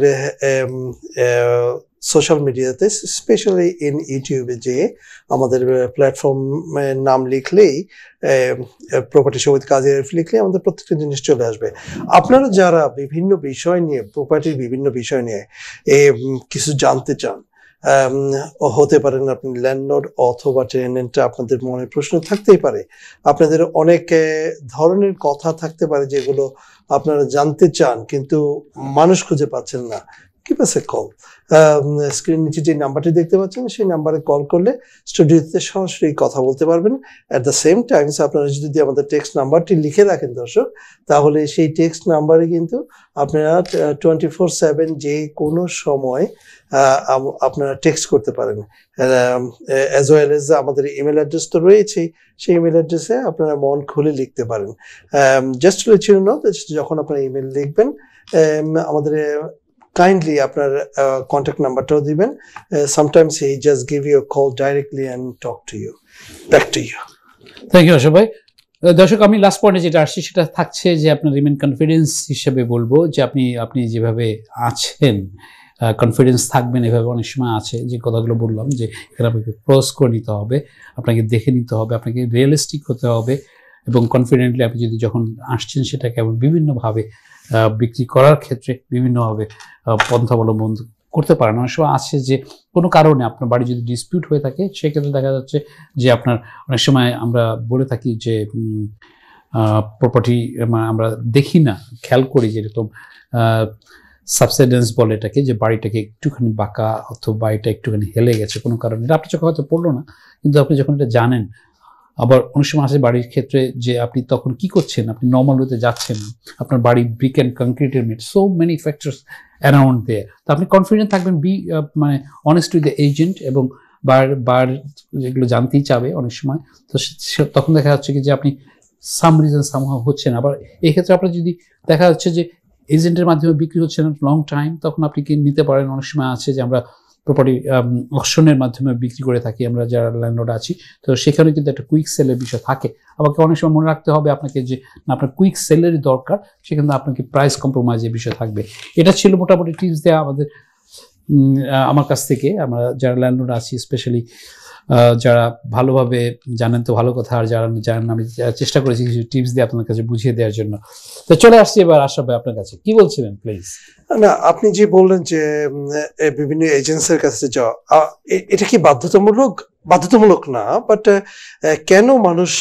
সোশ্যাল মিডিয়াতে স্পেশালি ইন ইউটিউবে যে আমাদের প্ল্যাটফর্মের নাম লিখলেই প্রপার্টি সমিত কাজী আরিফ লিখলে আমাদের প্রত্যেকটা জিনিস চলে আসবে। আপনারা যারা বিভিন্ন বিষয় নিয়ে প্রপার্টির বিভিন্ন বিষয় নিয়ে কিছু জানতে চান, হতে পারেন আপনি ল্যান্ডলর্ড অথবা টেনেন্ট, আপনাদের মনে প্রশ্ন থাকতেই পারে, আপনাদের অনেক ধরনের কথা থাকতে পারে যেগুলো আপনারা জানতে চান কিন্তু মানুষ খুঁজে পাচ্ছেন না, give us a call. Screen নিচে যে নাম্বারটি দেখতে পাচ্ছেন সেই নাম্বারে কল করলে স্টুডিওতে সরাসরি কথা বলতে পারবেন। অ্যাট দ্য সেম টাইমস আপনারা যদি আমাদের টেক্সট নাম্বারটি লিখে রাখেন দর্শক, তাহলে সেই টেক্সট নাম্বারে কিন্তু আপনারা টোয়েন্টি ফোর সেভেন যে কোনো সময় আপনারা টেক্সট করতে পারেন। অ্যাজ ওয়েল এজ আমাদের ইমেল অ্যাড্রেস তো রয়েছেই, সেই ইমেল অ্যাড্রেসে আপনারা মন খুলে লিখতে পারেন। Just to let you know, যখন আপনারা ইমেল লিখবেন আমাদের kindly আপনার কন্ট্যাক্ট নাম্বারটাও দিবেন। Sometimes he just give you a call directly and talk to you, back to you. Thank you সবাই। দর্শক, আমি লাস্ট পয়েন্টে যেটা আসছি সেটা থাকছে যে আপনার রিমেন কনফিডেন্স হিসেবে বলবো যে আপনি আপনি যেভাবে আছেন কনফিডেন্স থাকবেন। এভাবে অনেক সময় আছে যে কথাগুলো বললাম যে এখানে আপনাকে ক্রস করে নিতে হবে, আপনাকে দেখে নিতে হবে, আপনাকে রিয়েলিস্টিক হতে হবে এবং কনফিডেন্টলি আপনি যদি যখন আসছেন সেটাকে আপনি বিভিন্নভাবে বিক্রি করার ক্ষেত্রে বিভিন্নভাবে পন্থা অবলম্বন করতে পারেন। অনেক সময় আসে যে কোনো কারণে আপনার বাড়ি যদি ডিসপিউট হয়ে থাকে সেক্ষেত্রে দেখা যাচ্ছে যে আপনার অনেক সময় আমরা বলে থাকি যে প্রপার্টি মানে আমরা দেখি না, খেয়াল করি যেরকম সাবসিডেন্স বলে এটাকে, যে বাড়িটাকে একটুখানি বাঁকা অথবা বাড়িটা একটুখানি হেলে গেছে কোনো কারণে, এটা আপনার চোখে হয়তো পড়লো না কিন্তু আপনি যখন এটা জানেন। আবার অনেক সময় আসে বাড়ির ক্ষেত্রে যে আপনি তখন কি করছেন, আপনি নর্মাল ওয়েতে যাচ্ছেন, আপনার বাড়ি ব্রিক অ্যান্ড কংক্রিটের made, so many factors around there. তো আপনি কনফিডেন্ট থাকবেন, বি মানে অনেস্ট উইথ দ্য এজেন্ট এবং বার বার যেগুলো জানতেই চাবে অনেক সময়। তো তখন দেখা যাচ্ছে কি যে আপনি সাম রিজন সামহাও হচ্ছেন। আবার এই ক্ষেত্রে আপনার যদি দেখা যাচ্ছে যে এজেন্টের মাধ্যমে বিক্রি হচ্ছে না লং টাইম, তখন আপনি কি নিতে পারেন। অনেক সময় আছে যে আমরা প্রপার্টি অকশনের মাধ্যমে বিক্রি করে থাকি আমরা যারা ল্যান্ডলর্ড আছি, তো সেখানে কিন্তু একটা কুইক সেলের বিষয় থাকে। আমাকে অনেক সময় মনে রাখতে হবে আপনাকে যে আপনার কুইক সেলেরই দরকার, সেখানে আপনাকে প্রাইস কম্প্রোমাইজের বিষয় থাকবে। এটা ছিল মোটামুটি টিপস দেওয়া আমাদের আমার কাছ থেকে, আমরা যারা ল্যান্ডলর্ড আছি স্পেশালি যারা ভালোভাবে জানেন তো ভালো কথা, আর যারা জানেন আমি চেষ্টা করেছি কিছু টিপস দিয়ে আপনার কাছে বুঝিয়ে দেওয়ার জন্য। তো চলে আসছি এবার আশরাফ ভাই আপনার কাছে, কি বলছিলেন প্লিজ? না, আপনি যে বললেন যে বিভিন্ন এজেন্সির কাছে যাওয়া, এটা কি বাধ্যতামূলক? বাধ্যতামূলক না, বাট কেন মানুষ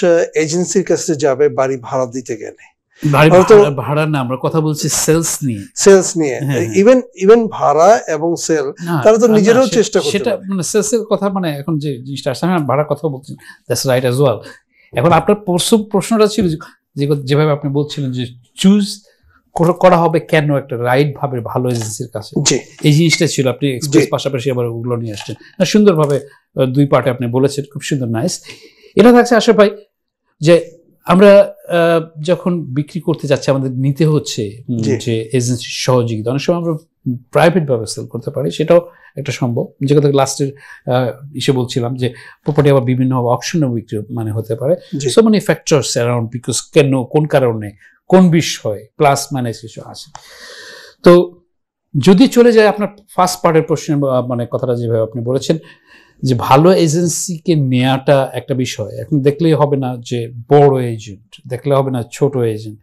এজেন্সির কাছে যাবে বাড়ি ভাড়া দিতে গেলে? ভাড়া না, আমরা কথা বলছি সেলস নিয়ে, সেলস নিয়ে। ইভেন ইভেন ভাড়া এবং সেল তারা তো নিজেরাও চেষ্টা করে, সেটা মানে সেলস এর কথা, মানে এখন যে জিনিসটা আসছে না ভাড়া কথা বলছেন, দ্যাটস রাইট অ্যাজ ওয়েল। এখন আপনার প্রশ্নটা ছিল যেভাবে আপনি বলছিলেন যে চুজ করা হবে কেন একটা রাইট ভাবে ভালো এজেন্সির কাছে, এই জিনিসটা ছিল। আপনি এক্সপ্রেস পাশাপাশি আবার ওগুলো নিয়ে আসছেন, সুন্দরভাবে দুই পার্টে আপনি বলেছেন, খুব সুন্দর নাইস। এটা থাকছে আশা পাই যে আমরা যখন বিক্রি করতে যাচ্ছি আমাদের নিতে হচ্ছে যে এজেন্সির সহযোগিতা। অনেক সময় আমরা প্রাইভেট ভাবে সেল করতে পারি, সেটাও একটা সম্ভব। যে কথা লাস্টের ইসে বলছিলাম যে প্রপার্টি আবার বিভিন্ন অপশনে বিক্রি মানে হতে পারে, so many factors around because কেন, কোন কারণে, কোন বিষয়, প্লাস মাইনাস কিছু আছে। তো যদি চলে যায় আপনার ফার্স্ট পার্টের প্রশ্নের মানে কথাটা যেভাবে আপনি বলেছেন যে ভালো এজেন্সিকে নেওয়াটা একটা বিষয়। এখন দেখলেই হবে না যে বড় এজেন্ট, দেখলে হবে না ছোট এজেন্ট,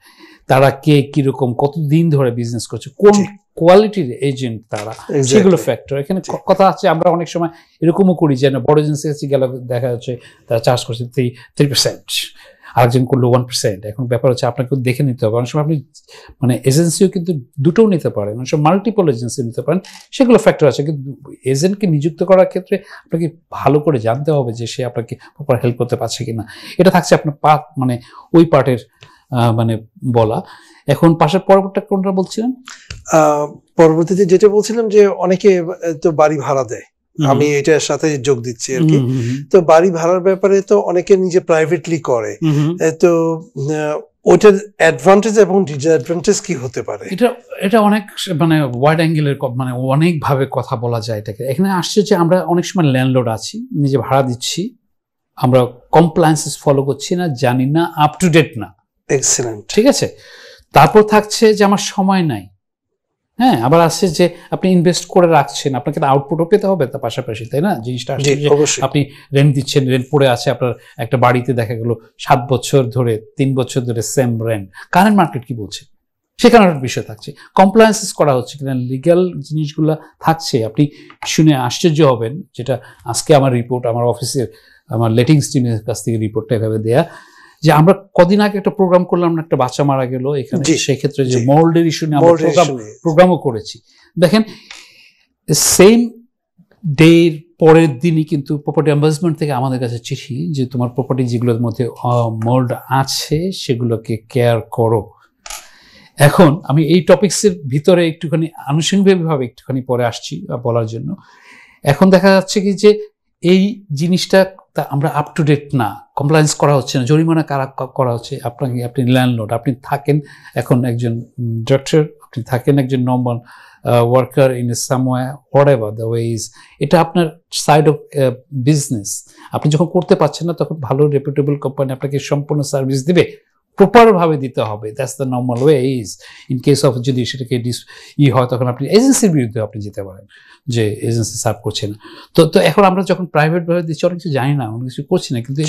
তারা কে কিরকম কতদিন ধরে বিজনেস করছে, কোন কোয়ালিটির এজেন্ট তারা, সেগুলো ফ্যাক্টর এখানে কথা আছে। আমরা অনেক সময় এরকমও করি যে বড় এজেন্সি কাছে গেলে দেখা যাচ্ছে তারা চার্জ করছে থ্রি পার্সেন্ট, আরেকজন করলো ওয়ান পার্সেন্ট। এখন ব্যাপার হচ্ছে আপনাকে দেখে নিতে হবে। অনেক সময় আপনি মানে এজেন্সিও কিন্তু দুটোও নিতে পারেন, অনেক সময় মাল্টিপল এজেন্সি নিতে পারেন, সেগুলো ফ্যাক্টর আছে। কিন্তু এজেন্টকে নিযুক্ত করার ক্ষেত্রে আপনাকে ভালো করে জানতে হবে যে সে আপনাকে প্রপার হেল্প করতে পারছে কিনা। এটা থাকছে আপনার পার্ট মানে ওই পার্টের মানে বলা। এখন পাশের পরবর্তীটা কোনটা বলছিলেন? পরবর্তীতে যেটা বলছিলাম যে অনেকে তো বাড়ি ভাড়া দেয়, আমি এটার সাথে যোগ দিচ্ছি আর কি। তো বাড়ি ভাড়ার ব্যাপারে তো অনেকে নিজে প্রাইভেটলি করে, তো ওটার অ্যাডভান্টেজ এবং ডিসঅ্যাডভান্টেজ কি হতে পারে? এটা এটা অনেক মানে ওয়াইড অ্যাঙ্গেলের মানে অনেকভাবে কথা বলা যায় এটাকে। এখানে আসছে যে আমরা অনেক সময় ল্যান্ডলর্ড আছি, নিজে ভাড়া দিচ্ছি, আমরা কমপ্লায়েন্সেস ফলো করছি না, জানি না, আপ টু ডেট না। এক্সেলেন্ট, ঠিক আছে। তারপর থাকছে যে আমার সময় নাই। হ্যাঁ, আবার আসছে যে আপনি ইনভেস্ট করে রাখছেন, আপনাকে আউটপুটও পেতে হবে তার পাশাপাশি, তাই না? জিনিসটা আপনি রেন্ট দিচ্ছেন, রেন্ট পড়ে আছে আপনার একটা বাড়িতে, দেখা গেল সাত বছর ধরে, তিন বছর ধরে সেম রেন্ট। কারেন্ট মার্কেট কি বলছে সেখানে একটা বিষয় থাকছে। কমপ্লায়েন্সেস করা হচ্ছে কিনা, লিগ্যাল জিনিসগুলো থাকছে। আপনি শুনে আশ্চর্য হবেন, যেটা আজকে আমার রিপোর্ট আমার অফিসের আমার লেটিংস টিমের কাছ থেকে রিপোর্টটা এভাবে দেয়া যে আমরা কদিন আগে একটা প্রোগ্রাম করলাম না, একটা বাচ্চা মারা গেল এখানে, সেক্ষেত্রে যে মোল্ডের ইস্যু নিয়ে আমরা প্রোগ্রামও করেছি। দেখেন সেম ডে পরের দিনই কিন্তু প্রপার্টি অ্যাম্বাসমেন্ট থেকে আমাদের কাছে চিঠি যে তোমার প্রপার্টি যেগুলোর মধ্যে মোল্ড আছে সেগুলোকে কেয়ার করো। এখন আমি এই টপিক্সের ভিতরে একটুখানি আনুষঙ্গিকভাবে একটুখানি পরে আসছি বলার জন্য। এখন দেখা যাচ্ছে কি যে এই জিনিসটা তা আমরা আপ টু ডেট না, কমপ্লায়েন্স করা হচ্ছে না, জরিমানা কারা করা হচ্ছে। আপনাকে আপনি ল্যান্ডলর্ড, আপনি থাকেন এখন একজন ডাক্তার, আপনি থাকেন একজন normal worker in a someway whatever the way is, এটা আপনার সাইড অফ বিজনেস। আপনি যখন করতে পারছেন না তখন ভালো রেপুটেবল কোম্পানি আপনাকে সম্পূর্ণ সার্ভিস দেবে, প্রপারভাবে দিতে হবে, that's the normal way is. In case of যদি সেটাকে ডিস ই হয় তখন আপনি এজেন্সির বিরুদ্ধে আপনি যেতে পারেন যে এজেন্সি সার্ভ করছে না। তো তো এখন আমরা যখন প্রাইভেটভাবে দিচ্ছি অনেক কিছু জানি না, অনেক কিছু করছি না, কিন্তু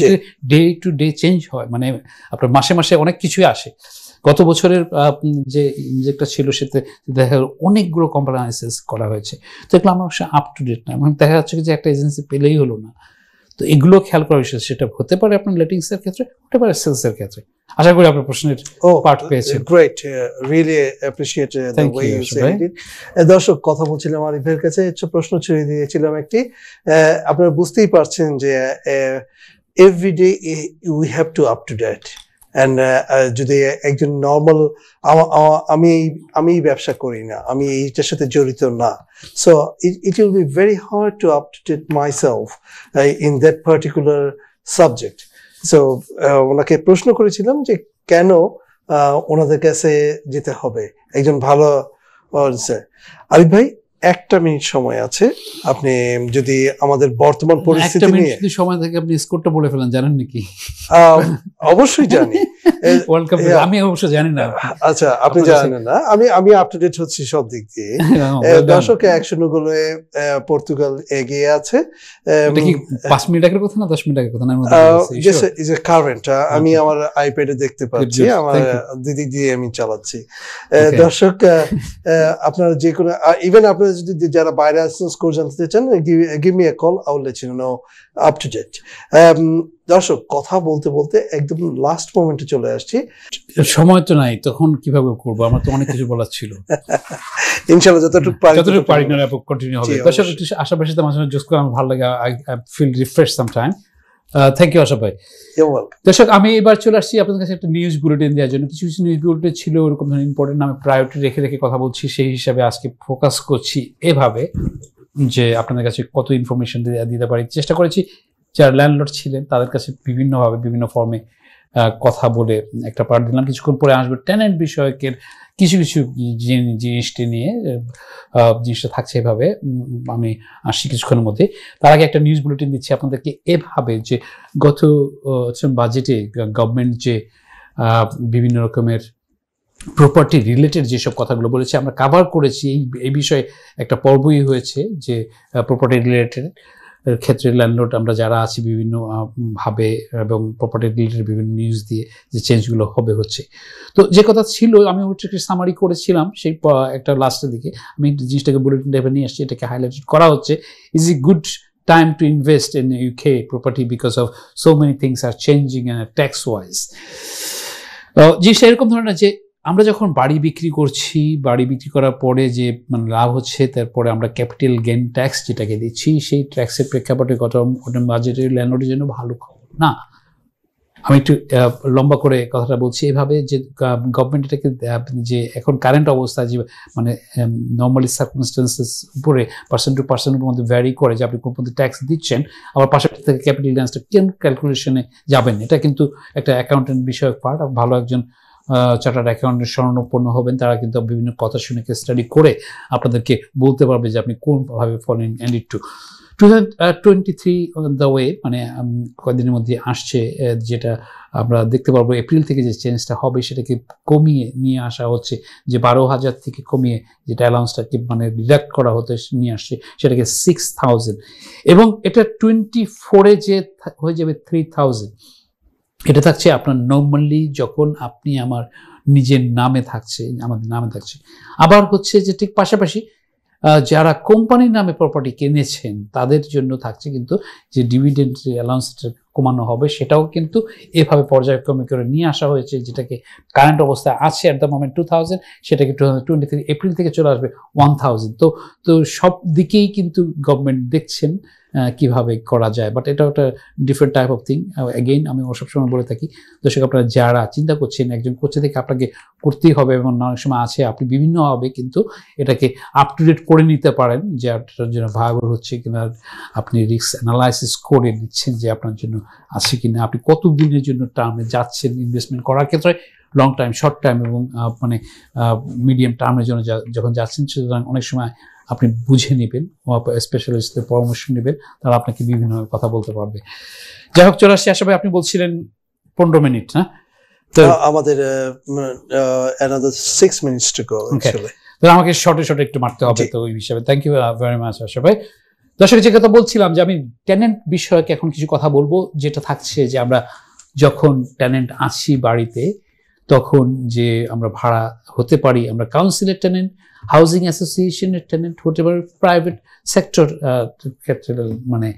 ডে টু ডে চেঞ্জ হয়, মানে আপনার মাসে মাসে অনেক কিছুই আসে। গত বছরের যে ইনজেক্টটা ছিল সেতে দেখা গেল অনেকগুলো কম্প্রোমাইজেস করা হয়েছে। তো এগুলো আমরা অবশ্যই আপ টু ডেট না, মানে দেখা যাচ্ছে যে একটা এজেন্সি পেলেই হলো না। তো এগুলো খেয়াল করা বিষয়, সেটা হতে পারে আপনার লেটিংসের ক্ষেত্রে, হতে পারে সেলসের ক্ষেত্রে। আশা করি আপনার প্রশ্নের পার্ট পেয়েছেন। Great, really appreciate the way you said it. দর্শক, কথা বলছিলাম আরিফের কাছে, একটা প্রশ্ন ছুঁড়ে দিয়েছিলাম একটি। আপনারা বুঝতেই পারছেন যে everyday we have to up to date. And, uh, যদি একজন নর্মাল, আমি আমি ব্যবসা করি না, আমি এইটার সাথে জড়িত না, so it it will be very hard to update myself in that particular subject. So ওনাকে প্রশ্ন করেছিলাম যে কেন ওনাদের কাছে যেতে হবে একজন ভালো। আরিফ ভাই, একটা মিনিট সময় আছে, আপনি যদি আমাদের বর্তমান পরিস্থিতি নিয়ে যদি সময় থাকে আপনি স্কোরটা বলে ফেলেন, জানেন নাকি? অবশ্যই জানি, ওয়ার্ল্ড কাপ আমি অবশ্য জানি না। আচ্ছা আপনি জানেন না, আমি আমি আপ টু ডেট হচ্ছি সব দিক দিয়ে। দর্শকে এক শূন্য গোলে পর্তুগাল এগিয়ে আছে। এটা কি পাঁচ মিনিট আগের কথা না দশ মিনিট আগের কথা? না ইজ এ কারেন্ট, আমি আমার আইপ্যাডে দেখতে পাচ্ছি, আমার দিদি দিয়ে আমি চালাচ্ছি। দর্শক আপনারা যে কোনো ইভেন আপনারা যদি যারা বাইরে আসছেন স্কোর জানতে চান, give me a call, I will let you know up to date. দর্শক কথা বলতে বলতে একদম লাস্ট মোমেন্টে চলে আসছি, সময় তো নাই, তখন কিভাবে করব? আমার তো অনেক কিছু বলার ছিল, ইনশাআল্লাহ যতটুকু পারি যতটুকু পারি না আপু কন্টিনিউ হবে। দর্শক একটু আশাবাসীতে মাঝে মাঝে জোস করে আমার ভালো লাগে, I feel refresh some time. Thank you Asha ভাই। দর্শক আমি এবার চলে আসছি আপনাদের কাছে একটা নিউজ বুলেটিন দেওয়ার জন্য। কিছু কিছু নিউজ বুলেটিন ছিল ওরকম ধরনের ইম্পর্টেন্ট, আমি প্রায়োরিটি রেখে রেখে কথা বলছি, সেই হিসাবে আজকে ফোকাস করছি এভাবে যে আপনাদের কাছে কত ইনফরমেশন দিতে পারি চেষ্টা করেছি। যারা ল্যান্ডলর্ড ছিলেন তাদের কাছে বিভিন্নভাবে বিভিন্ন ফর্মে কথা বলে একটা পার্ট দিলাম। কিছুক্ষণ পরে আসবে ট্যানেন্ট বিষয়কের কিছু কিছু জিনিসটি নিয়ে, জিনিসটা থাকছে এভাবে, আমি আসছি কিছুক্ষণের মধ্যে। তার আগে একটা নিউজ বুলেটিন দিচ্ছি আপনাদেরকে এভাবে যে গত বাজেটে গভর্নমেন্ট যে বিভিন্ন রকমের প্রপার্টি রিলেটেড যেসব কথাগুলো বলেছে আমরা কাভার করেছি, এই এই বিষয়ে একটা পর্বই হয়েছে যে প্রপার্টি রিলেটেড ক্ষেত্রে ল্যান্ডলর্ড আমরা যারা আছি বিভিন্ন ভাবে এবং প্রপার্টি রিলেটেড বিভিন্ন নিউজ দিয়ে যে চেঞ্জগুলো হবে হচ্ছে। তো যে কথা ছিল আমি হচ্ছে সামারি করেছিলাম সেই একটা লাস্টের দিকে, আমি জিনিসটাকে বুলেটিন টাইপে নিয়ে আসছি, এটাকে হাইলাইটেড করা হচ্ছে। Is a good time to invest in UK property because of so many things are changing tax wise. জিনিসটা এরকম ধরনের যে আমরা যখন বাড়ি বিক্রি করছি, বাড়ি বিক্রি করার পরে যে মানে লাভ হচ্ছে, তারপরে আমরা ক্যাপিটাল গেন ট্যাক্স যেটাকে দিচ্ছি, সেই ট্যাক্সের প্রেক্ষাপটে গত বাজেটের ল্যান্ডলর্ডের জন্য ভালো খবর না। আমি একটু লম্বা করে কথাটা বলছি এভাবে যে গভর্নমেন্ট এটাকে যে এখন কারেন্ট অবস্থা যে মানে নর্মালি সার্কমস্টেন্সেস উপরে পার্সেন্ট টু পার্সেন্টের মধ্যে ভ্যারি করে যে আপনি কোন পর্যন্ত ট্যাক্স দিচ্ছেন, আবার পাশাপাশি থেকে ক্যাপিটাল গেন্সটা কেন ক্যালকুলেশনে যাবেন, এটা কিন্তু একটা অ্যাকাউন্টেন্ট বিষয়ক পার্ট। ভালো একজন চার্টার্ড অ্যাকাউন্টেন্ট শরণাপন্ন হবেন, তারা কিন্তু বিভিন্ন কথা শুনে কেস স্টাডি করে আপনাদেরকে বলতে পারবে যে আপনি কোনভাবে ফলেন। And it to two thousand twenty three the way মানে কয়েকদিনের মধ্যে আসছে, যেটা আমরা দেখতে পারবো এপ্রিল থেকে যে চেঞ্জটা হবে সেটাকে কমিয়ে নিয়ে আসা হচ্ছে, যে বারো হাজার থেকে কমিয়ে যেটা অ্যালাউন্সটাকে মানে ডিডাক্ট করা হতে নিয়ে আসছে সেটাকে সিক্স থাউজেন্ড এবং এটা টোয়েন্টি ফোরে যে হয়ে যাবে থ্রি থাউজেন্ড। এটা থাকছে আপনার নর্মালি যখন আপনি আমার নিজের নামে থাকছে, আমাদের নামে থাকছে। আবার হচ্ছে যে ঠিক পাশাপাশি যারা কোম্পানির নামে প্রপার্টি কিনেছেন তাদের জন্য থাকছে কিন্তু যে ডিভিডেন্ড অ্যালাউন্সটা কমানো হবে, সেটাও কিন্তু এভাবে পর্যায়ক্রমে করে নিয়ে আসা হয়েছে। যেটাকে কারেন্ট অবস্থায় আছে at the moment two thousand, সেটাকে two thousand twenty three April থেকে চলে আসবে ওয়ান থাউজেন্ড। তো তো সব দিকেই কিন্তু গভর্নমেন্ট দেখছেন কিভাবে করা যায়, বাট এটা একটা different type of thing. Again আমি ওসব সময় বলে থাকি দর্শক, আপনারা যারা চিন্তা করছেন একজন কোচ থেকে আপনাকে করতেই হবে এবং অনেক সময় আছে আপনি বিভিন্নভাবে কিন্তু এটাকে আপ টু ডেট করে নিতে পারেন যে আপনার জন্য ভায়াবল হচ্ছে কিনা, আপনি রিস্ক অ্যানালাইসিস করে নিচ্ছেন যে আপনার জন্য আছে কিনা, আপনি কত দিনের জন্য টার্মে যাচ্ছেন ইনভেস্টমেন্ট করার ক্ষেত্রে, লং টাইম শর্ট টাইম এবং মানে মিডিয়াম টার্মের জন্য যখন যাচ্ছেন। সুতরাং অনেক সময় আপনি বুঝে নেবেন, স্পেশালিস্টদের পরামর্শ নেবেন, তারা আপনাকে বিভিন্নভাবে কথা বলতে পারবে। যাই হোক চলে আসছে আশা ভাই, আপনি বলছিলেন পনেরো মিনিট না তো আমাদের আমাকে শর্টে শর্টে একটু মারতে হবে, তো ওই হিসাবে thank you very much Asha ভাই। দর্শক যে কথা বলছিলাম যে আমি ট্যানেন্ট বিষয়কে এখন কিছু কথা বলবো, যেটা থাকছে যে আমরা যখন ট্যানেন্ট আসি বাড়িতে তখন যে আমরা ভাড়া হতে পারি, আমরা কাউন্সিলের ট্যানেন্ট, হাউজিং অ্যাসোসিয়েশনের ট্যানেন্ট হতে পারি, প্রাইভেট সেক্টর ক্ষেত্রে মানে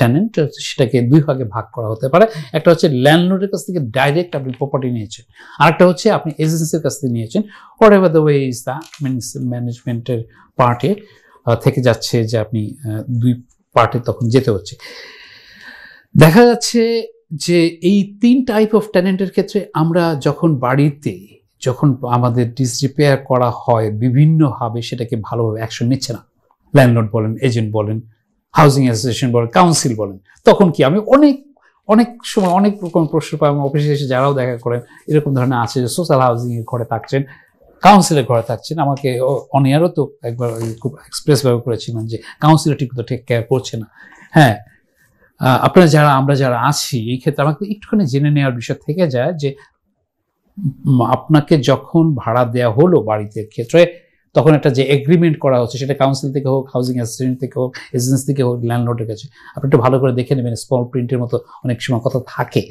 ট্যানেন্ট, সেটাকে দুই ভাগে ভাগ করা হতে পারে। একটা হচ্ছে ল্যান্ডলর্ডের কাছ থেকে ডাইরেক্ট আপনি প্রপার্টি নিয়েছেন, আরেকটা হচ্ছে আপনি এজেন্সির কাছ থেকে নিয়েছেন, whatever the way is the ম্যানেজমেন্টের পার্টে থেকে যাচ্ছে যে আপনি দুই পার্টে তখন যেতে হচ্ছে। দেখা যাচ্ছে যে এই তিন টাইপ অফ ট্যানেন্টের ক্ষেত্রে আমরা যখন বাড়িতে যখন আমাদের ডিসরিপেয়ার করা হয় বিভিন্নভাবে সেটাকে ভালোভাবে অ্যাকশন নিচ্ছে না, ল্যান্ডলর্ড বলেন, এজেন্ট বলেন, হাউজিং অ্যাসোসিয়েশন বলেন, কাউন্সিল বলেন, তখন কি আমি অনেক অনেক সময় অনেক রকম প্রশ্ন পাই। আমার অফিসে এসে যারাও দেখা করেন এরকম ধরনের আছে যে সোশ্যাল হাউজিংয়ের ঘরে থাকছেন, কাউন্সিলের ঘরে থাকছেন, আমাকে অনিয়ারও তো একবার খুব এক্সপ্রেসভাবে করেছিলেন যে কাউন্সিলর ঠিক তো টেক কেয়ার করছে না। হ্যাঁ, আপনারা যারা আমরা যারা আছি এই ক্ষেত্রে আমাকে একটুখানি জেনে নেওয়ার বিষয় থেকে যায় যে আপনাকে যখন ভাড়া দেওয়া হলো বাড়িতে ক্ষেত্রে তখন একটা যে এগ্রিমেন্ট করা হচ্ছে সেটা কাউন্সিল থেকে হোক, হাউজিং অ্যাসোসিয়েশন থেকে হোক, এজেন্সি থেকে হোক, ল্যান্ডলর্ডের কাছে আপনি একটু ভালো করে দেখে নেবেন। স্মল প্রিন্টের মতো অনেক সময় কথা থাকে,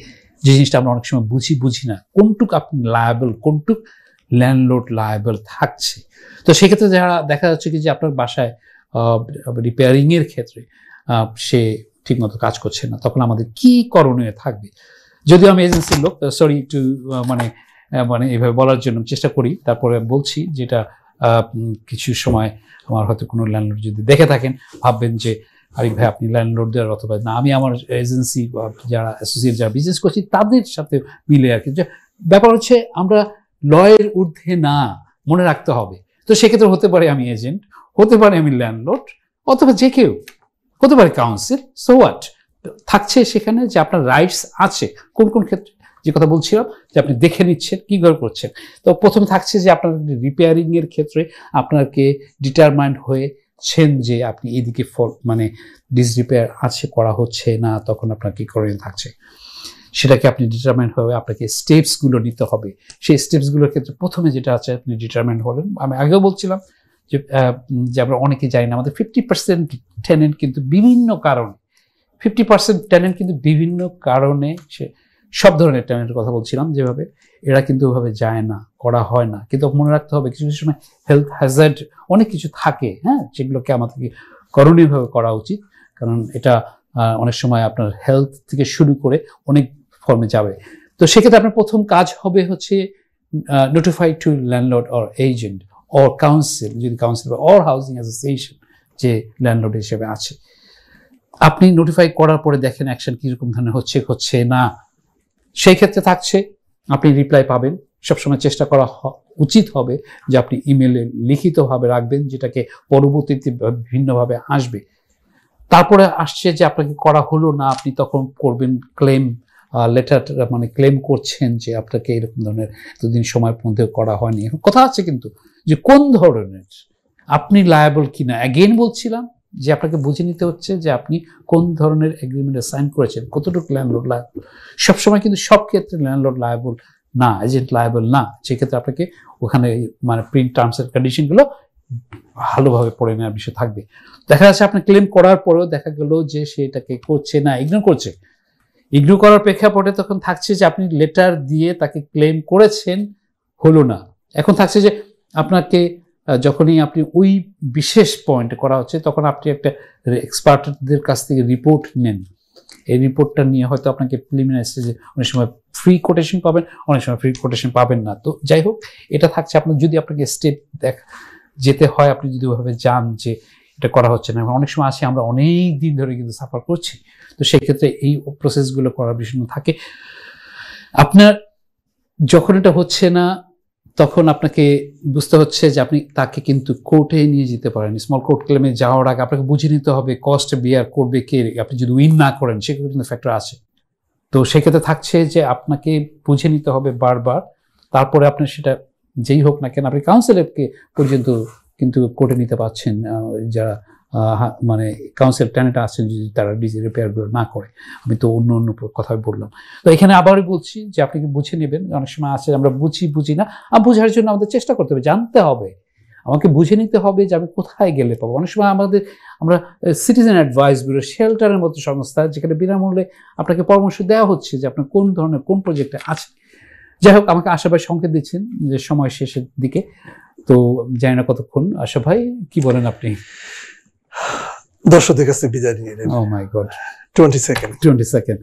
যে জিনিসটা আমরা অনেক সময় বুঝি বুঝি না কোনটুক আপনি লায়াবল, কোনটুক ল্যান্ডলর্ড লায়াবল থাকছে। তো সেক্ষেত্রে যারা দেখা যাচ্ছে কি যে আপনার বাসায় রিপেয়ারিংয়ের ক্ষেত্রে সে ঠিকমতো কাজ করছে না, তখন আমাদের কি করণীয় থাকবে? যদিও আমি এজেন্সির লোক, সরি একটু মানে মানে এইভাবে বলার জন্য চেষ্টা করি, তারপরে বলছি যেটা কিছু সময় আমার হয়তো কোনো ল্যান্ডলর্ড যদি দেখে থাকেন ভাববেন যে আরিফ ভাই আপনি ল্যান্ডলর্ডদের, অথবা না আমি আমার এজেন্সি বা যারা অ্যাসোসিয়েট যারা বিজনেস করছি তাদের সাথে মিলে আর কি। ব্যাপার হচ্ছে আমরা লয়ের ঊর্ধ্বে না, মনে রাখতে হবে। তো সেক্ষেত্রে হতে পারে আমি এজেন্ট, হতে পারে আমি ল্যান্ডলর্ড, অথবা যে কেউ হতে পারে কাউন্সিল। সো হোয়াট থাকছে সেখানে যে আপনার রাইটস আছে কোন কোন ক্ষেত্রে, যে কথা বলছিলাম যে আপনি দেখে নিচ্ছেন কীভাবে করছেন। তো প্রথমে থাকছে যে আপনার রিপেয়ারিংয়ের ক্ষেত্রে আপনাকে ডিটারমাইন্ড হয়েছেন যে আপনি এদিকে ফর মানে ডিসরিপেয়ার আছে করা হচ্ছে না, তখন আপনার কী করণীয় থাকছে সেটাকে আপনি ডিটারমাইন্ড হবে, আপনাকে স্টেপসগুলো নিতে হবে। সেই স্টেপসগুলোর ক্ষেত্রে প্রথমে যেটা আছে আপনি ডিটারমাইন্ড হলেন, আমি আগেও বলছিলাম যে যে আমরা অনেকে জানি না আমাদের ফিফটি পার্সেন্ট টেনেন্ট কিন্তু বিভিন্ন কারণে ফিফটি পার্সেন্ট টেনেন্ট কিন্তু বিভিন্ন কারণে সে সব ধরনের টেনেন্টের কথা বলছিলাম যেভাবে এরা কিন্তু ওভাবে যায় না, করা হয় না। কিন্তু মনে রাখতে হবে কিছু কিছু সময় হেলথ হ্যাজার্ড অনেক কিছু থাকে, হ্যাঁ, যেগুলোকে আমাদেরকে করণীয়ভাবে করা উচিত, কারণ এটা অনেক সময় আপনার হেলথ থেকে শুরু করে অনেক ফর্মে যাবে। তো সেক্ষেত্রে আপনার প্রথম কাজ হবে হচ্ছে notify to landlord or agent or council, যদি কাউন্সিল অর হাউজিং অ্যাসোসিয়েশন যে ল্যান্ডলর্ড হিসেবে আছে। আপনি নোটিফাই করার পরে দেখেন অ্যাকশন কীরকম ধরনের হচ্ছে হচ্ছে না, সেই ক্ষেত্রে থাকছে আপনি রিপ্লাই পাবেন। সবসময় চেষ্টা করা উচিত হবে যে আপনি ইমেলে লিখিতভাবে রাখবেন, যেটাকে পরবর্তীতে ভিন্নভাবে আসবে। তারপরে আসছে যে আপনাকে করা হলো না, আপনি তখন করবেন ক্লেম লেটার, মানে ক্লেম করছেন যে আপনাকে এরকম ধরনের এতদিন সময়ের মধ্যে করা হয়নি। এখন কথা আছে কিন্তু যে কোন ধরনের আপনি লায়াবল কিনা। অ্যাগেন বলছিলাম যে আপনাকে বুঝে নিতে হচ্ছে যে আপনি কোন ধরনের এগ্রিমেন্টে সাইন করেছেন, কতটুকু ল্যান্ডলর্ড লায়াবল। সবসময় কিন্তু সব ক্ষেত্রে ল্যান্ডলর্ড লায়াবল না, এজেন্ট লায়াবল না, সেক্ষেত্রে আপনাকে ওখানে মানে প্রিন্ট টার্মস অ্যান্ড কন্ডিশনগুলো ভালোভাবে পড়ে নেওয়ার বিষয় থাকবে। দেখা যাচ্ছে আপনি ক্লেম করার পরেও দেখা গেল যে সেটাকে করছে না, ইগনোর করছে। ইগনোর করার প্রেক্ষাপটে তখন থাকছে যে আপনি লেটার দিয়ে তাকে ক্লেম করেছেন, হলো না। এখন থাকছে যে আপনাকে যখনই আপনি ওই বিশেষ পয়েন্ট করা হচ্ছে তখন আপনি একটা এক্সপার্টদের কাছ থেকে রিপোর্ট নেন। এই রিপোর্টটা নিয়ে হয়তো আপনাকে প্রিলিমিনারি স্টেজে অনেক সময় ফ্রি কোটেশন পাবেন, অনেক সময় ফ্রি কোটেশন পাবেন না। তো যাই হোক, এটা থাকছে আপনার যদি আপনাকে স্টেপ দেখ যেতে হয়, আপনি যদি ওইভাবে যান যে এটা করা হচ্ছে না। অনেক সময় আসি আমরা অনেক দিন ধরে কিন্তু সাফার করছি, তো সেক্ষেত্রে এই প্রসেসগুলো করার বিষয় থাকে। আপনার যখন এটা হচ্ছে না তখন আপনাকে বুঝতে হচ্ছে যে আপনি তাকে কিন্তু কোর্টে নিয়ে যেতে পারেন। স্মল কোর্ট ক্লেমে যাওয়ার আগে আপনাকে বুঝে নিতে হবে কস্ট বিয়ার করবে কে। আপনি যদি উইন না করেন সেক্ষেত্রে কিন্তু ফ্যাক্টর আছে। তো সেক্ষেত্রে থাকছে যে আপনাকে বুঝে নিতে হবে বারবার, তারপরে আপনি সেটা যেই হোক না কেন আপনি কাউন্সিলরকে পর্যন্ত কিন্তু কোর্টে নিতে পারছেন, যারা মানে কাউন্সিল ট্যানেন্ট আছেন যদি তারা ডিজি রিপেয়ারগুলো না করে। আমি তো অন্য অন্য কথা বললাম। তো এখানে আবারও বলছি যে আপনি কি বুঝে নেবেন। অনেক সময় আছে আমরা বুঝি বুঝি না, আর বোঝার জন্য আমাদের চেষ্টা করতে হবে, জানতে হবে, আমাকে বুঝে নিতে হবে যে আমি কোথায় গেলে পাবো। অনেক সময় আমাদের আমরা সিটিজেন অ্যাডভাইস ব্যুরো, শেল্টারের মতো সংস্থা যেখানে বিনামূল্যে আপনাকে পরামর্শ দেওয়া হচ্ছে যে আপনার কোন ধরনের কোন প্রজেক্টে আছে। যাই হোক, আমাকে আশা ভাই সংকেত দিচ্ছেন যে সময় শেষের দিকে, তো জানি না কতক্ষণ। আশা ভাই কি বলেন আপনি? দর্শকদের কাছে বিদায় নিয়ে নেন। Oh my God, twenty second twenty second.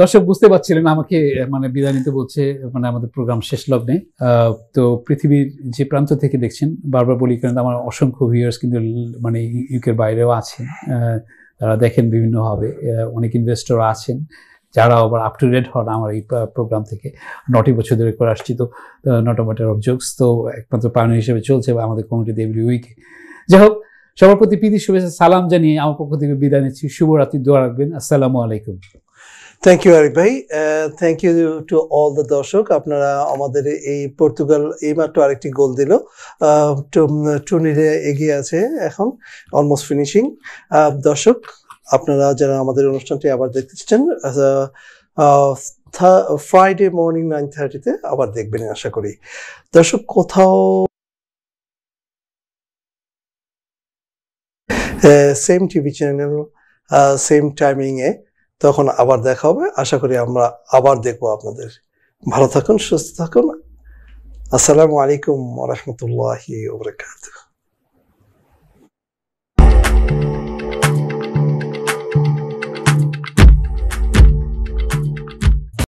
দর্শক বুঝতে পারছিলেন আমাকে মানে বিদায় নিতে বলছে, মানে আমাদের প্রোগ্রাম শেষ লগ্নে। তো পৃথিবীর যে প্রান্ত থেকে দেখছেন, বারবার বলি কারণ আমার অসংখ্য ভিউয়ার্স কিন্তু মানে ইউকের বাইরেও আছেন, তারা দেখেন বিভিন্নভাবে। অনেক ইনভেস্টর আছেন যারা আবার আপ টু ডেট হন আমার এই প্রোগ্রাম থেকে। নটি বছর ধরে করে আসছি, তো not of matter of jokes, তো একমাত্র পায়নি হিসেবে চলছে আমাদের কমিটিতে এভরি উইকে। যাই হোক, সবার প্রতি প্রীতি শুভেচ্ছা সালাম জানিয়ে আমার পক্ষ থেকে বিদায় নিচ্ছি। শুভরাত্রি, দোয়া রাখবেন। আসসালামু আলাইকুম। Thank you, Arif bhai. Uh, thank you to all the darshok. Apnara amader ei Portugal eimatro arekti goal dilo. Turnire egiye ache ekhon almost finishing. Darshok আপনারা যারা আমাদের অনুষ্ঠানটি আবার দেখতেছেন ফ্রাইডে মর্নিং nine thirty তে আবার দেখবেন আশা করি দর্শক কোথাও same TV channel same timing এ তখন আবার দেখা হবে আশা করি আমরা আবার দেখব আপনাদের ভালো থাকুন সুস্থ থাকুন আসসালামু আলাইকুম ওয়া রাহমাতুল্লাহি ওয়া বারাকাতুহু